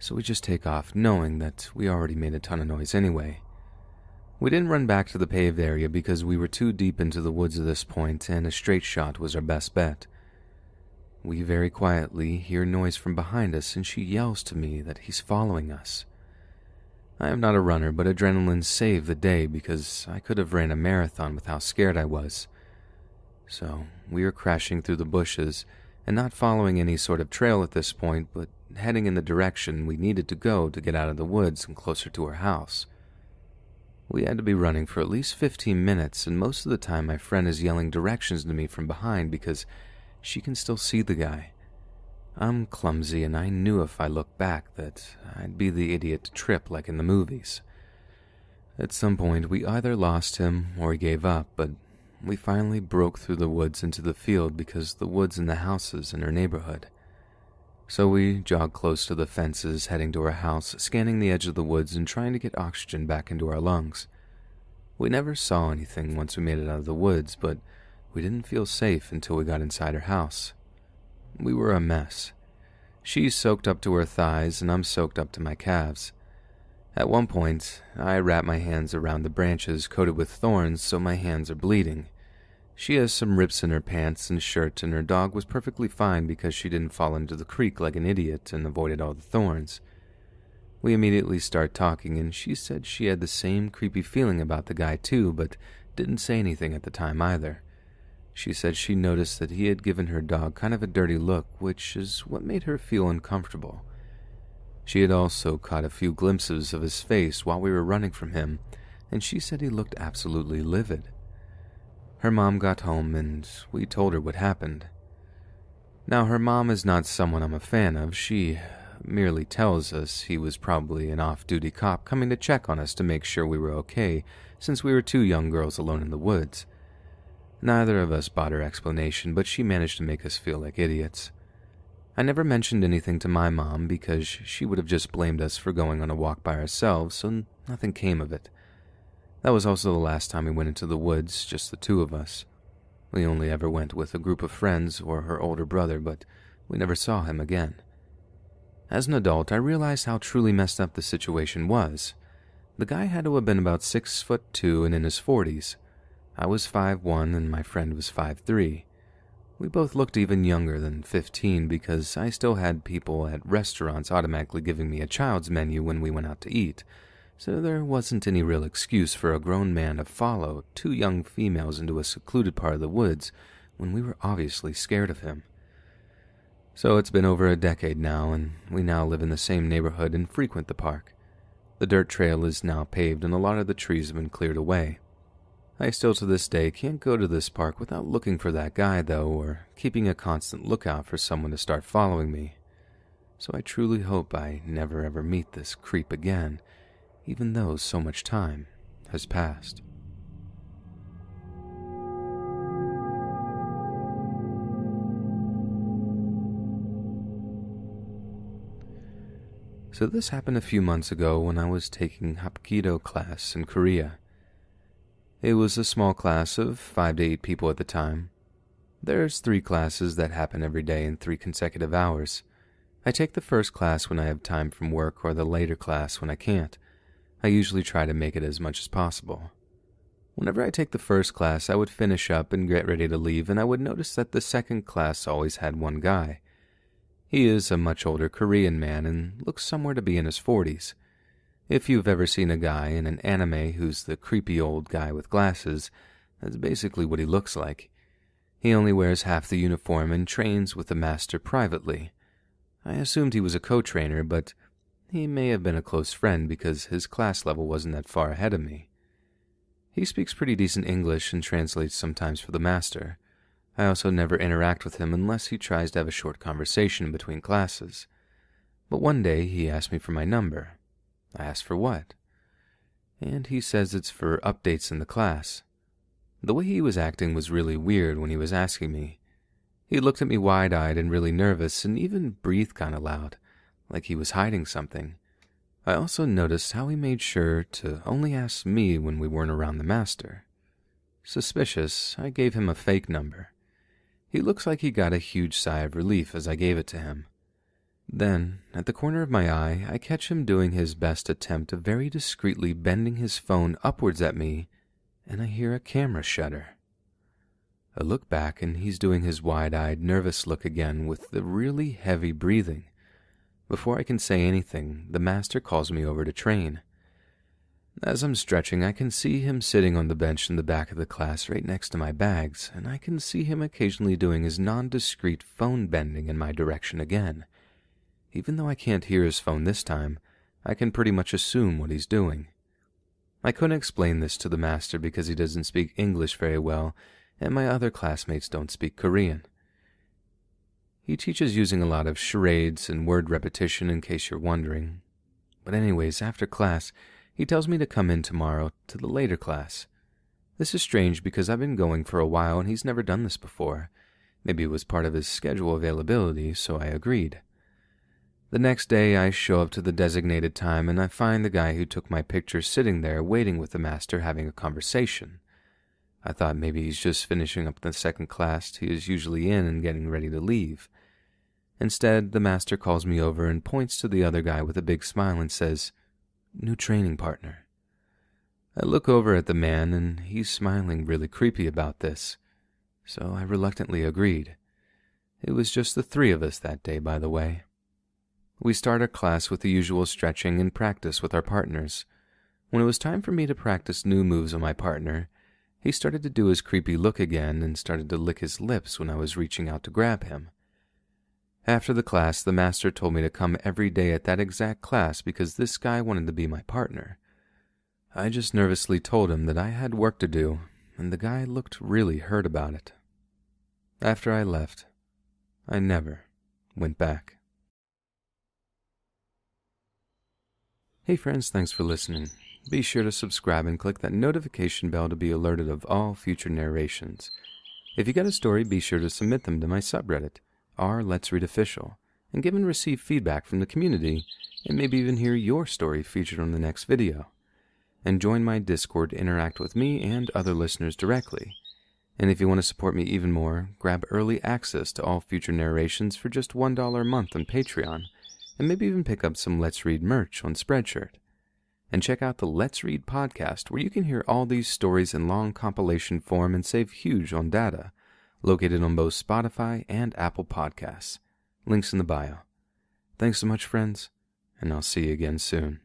So we just take off, knowing that we already made a ton of noise anyway. We didn't run back to the paved area because we were too deep into the woods at this point, and a straight shot was our best bet. We very quietly hear noise from behind us, and she yells to me that he's following us. I am not a runner, but adrenaline saved the day because I could have ran a marathon with how scared I was. So, we are crashing through the bushes, and not following any sort of trail at this point, but heading in the direction we needed to go to get out of the woods and closer to our house. We had to be running for at least fifteen minutes, and most of the time my friend is yelling directions to me from behind because she can still see the guy. I'm clumsy, and I knew if I looked back that I'd be the idiot to trip like in the movies. At some point, we either lost him or he gave up, but we finally broke through the woods into the field because the woods and the houses in our neighborhood. So we jog close to the fences, heading to our house, scanning the edge of the woods and trying to get oxygen back into our lungs. We never saw anything once we made it out of the woods, but we didn't feel safe until we got inside her house. We were a mess. She's soaked up to her thighs, and I'm soaked up to my calves. At one point, I wrap my hands around the branches coated with thorns so my hands are bleeding. She has some rips in her pants and shirt, and her dog was perfectly fine because she didn't fall into the creek like an idiot and avoided all the thorns. We immediately start talking, and she said she had the same creepy feeling about the guy too, but didn't say anything at the time either. She said she noticed that he had given her dog kind of a dirty look, which is what made her feel uncomfortable. She had also caught a few glimpses of his face while we were running from him, and she said he looked absolutely livid. Her mom got home, and we told her what happened. Now, her mom is not someone I'm a fan of. She merely tells us he was probably an off-duty cop coming to check on us to make sure we were okay, since we were two young girls alone in the woods. Neither of us bought her explanation, but she managed to make us feel like idiots. I never mentioned anything to my mom because she would have just blamed us for going on a walk by ourselves, so nothing came of it. That was also the last time we went into the woods, just the two of us. We only ever went with a group of friends or her older brother, but we never saw him again. As an adult, I realized how truly messed up the situation was. The guy had to have been about six foot two and in his forties. I was five one and my friend was five three. We both looked even younger than fifteen because I still had people at restaurants automatically giving me a child's menu when we went out to eat, so there wasn't any real excuse for a grown man to follow two young females into a secluded part of the woods when we were obviously scared of him. So it's been over a decade now, and we now live in the same neighborhood and frequent the park. The dirt trail is now paved and a lot of the trees have been cleared away. I still to this day can't go to this park without looking for that guy though, or keeping a constant lookout for someone to start following me. So I truly hope I never ever meet this creep again, even though so much time has passed. So this happened a few months ago when I was taking Hapkido class in Korea. It was a small class of five to eight people at the time. There's three classes that happen every day in three consecutive hours. I take the first class when I have time from work or the later class when I can't. I usually try to make it as much as possible. Whenever I take the first class, I would finish up and get ready to leave, and I would notice that the second class always had one guy. He is a much older Korean man and looks somewhere to be in his forties. If you've ever seen a guy in an anime who's the creepy old guy with glasses, that's basically what he looks like. He only wears half the uniform and trains with the master privately. I assumed he was a co-trainer, but he may have been a close friend because his class level wasn't that far ahead of me. He speaks pretty decent English and translates sometimes for the master. I also never interact with him unless he tries to have a short conversation between classes. But one day he asked me for my number. I asked for what? And he says it's for updates in the class. The way he was acting was really weird when he was asking me. He looked at me wide-eyed and really nervous and even breathed kind of loud, like he was hiding something. I also noticed how he made sure to only ask me when we weren't around the master. Suspicious, I gave him a fake number. He looks like he got a huge sigh of relief as I gave it to him. Then, at the corner of my eye, I catch him doing his best attempt of very discreetly bending his phone upwards at me, and I hear a camera shudder. I look back, and he's doing his wide-eyed, nervous look again with the really heavy breathing. Before I can say anything, the master calls me over to train. As I'm stretching, I can see him sitting on the bench in the back of the class right next to my bags, and I can see him occasionally doing his non-discreet phone bending in my direction again. Even though I can't hear his phone this time, I can pretty much assume what he's doing. I couldn't explain this to the master because he doesn't speak English very well, and my other classmates don't speak Korean. He teaches using a lot of charades and word repetition in case you're wondering. But anyways, after class, he tells me to come in tomorrow to the later class. This is strange because I've been going for a while and he's never done this before. Maybe it was part of his schedule availability, so I agreed. The next day I show up to the designated time and I find the guy who took my picture sitting there waiting with the master having a conversation. I thought maybe he's just finishing up the second class he is usually in and getting ready to leave. Instead, the master calls me over and points to the other guy with a big smile and says, "New training partner." I look over at the man, and he's smiling really creepy about this, so I reluctantly agreed. It was just the three of us that day, by the way. We start our class with the usual stretching and practice with our partners. When it was time for me to practice new moves on my partner, he started to do his creepy look again and started to lick his lips when I was reaching out to grab him. After the class, the master told me to come every day at that exact class because this guy wanted to be my partner. I just nervously told him that I had work to do, and the guy looked really hurt about it. After I left, I never went back. Hey friends, thanks for listening. Be sure to subscribe and click that notification bell to be alerted of all future narrations. If you got a story, be sure to submit them to my subreddit, r Let's Read Official, and give and receive feedback from the community, and maybe even hear your story featured on the next video. And join my Discord to interact with me and other listeners directly. And if you want to support me even more, grab early access to all future narrations for just one dollar a month on Patreon, and maybe even pick up some Let's Read merch on Spreadshirt. And check out the Let's Read podcast, where you can hear all these stories in long compilation form and save huge on data, located on both Spotify and Apple Podcasts. Links in the bio. Thanks so much, friends, and I'll see you again soon.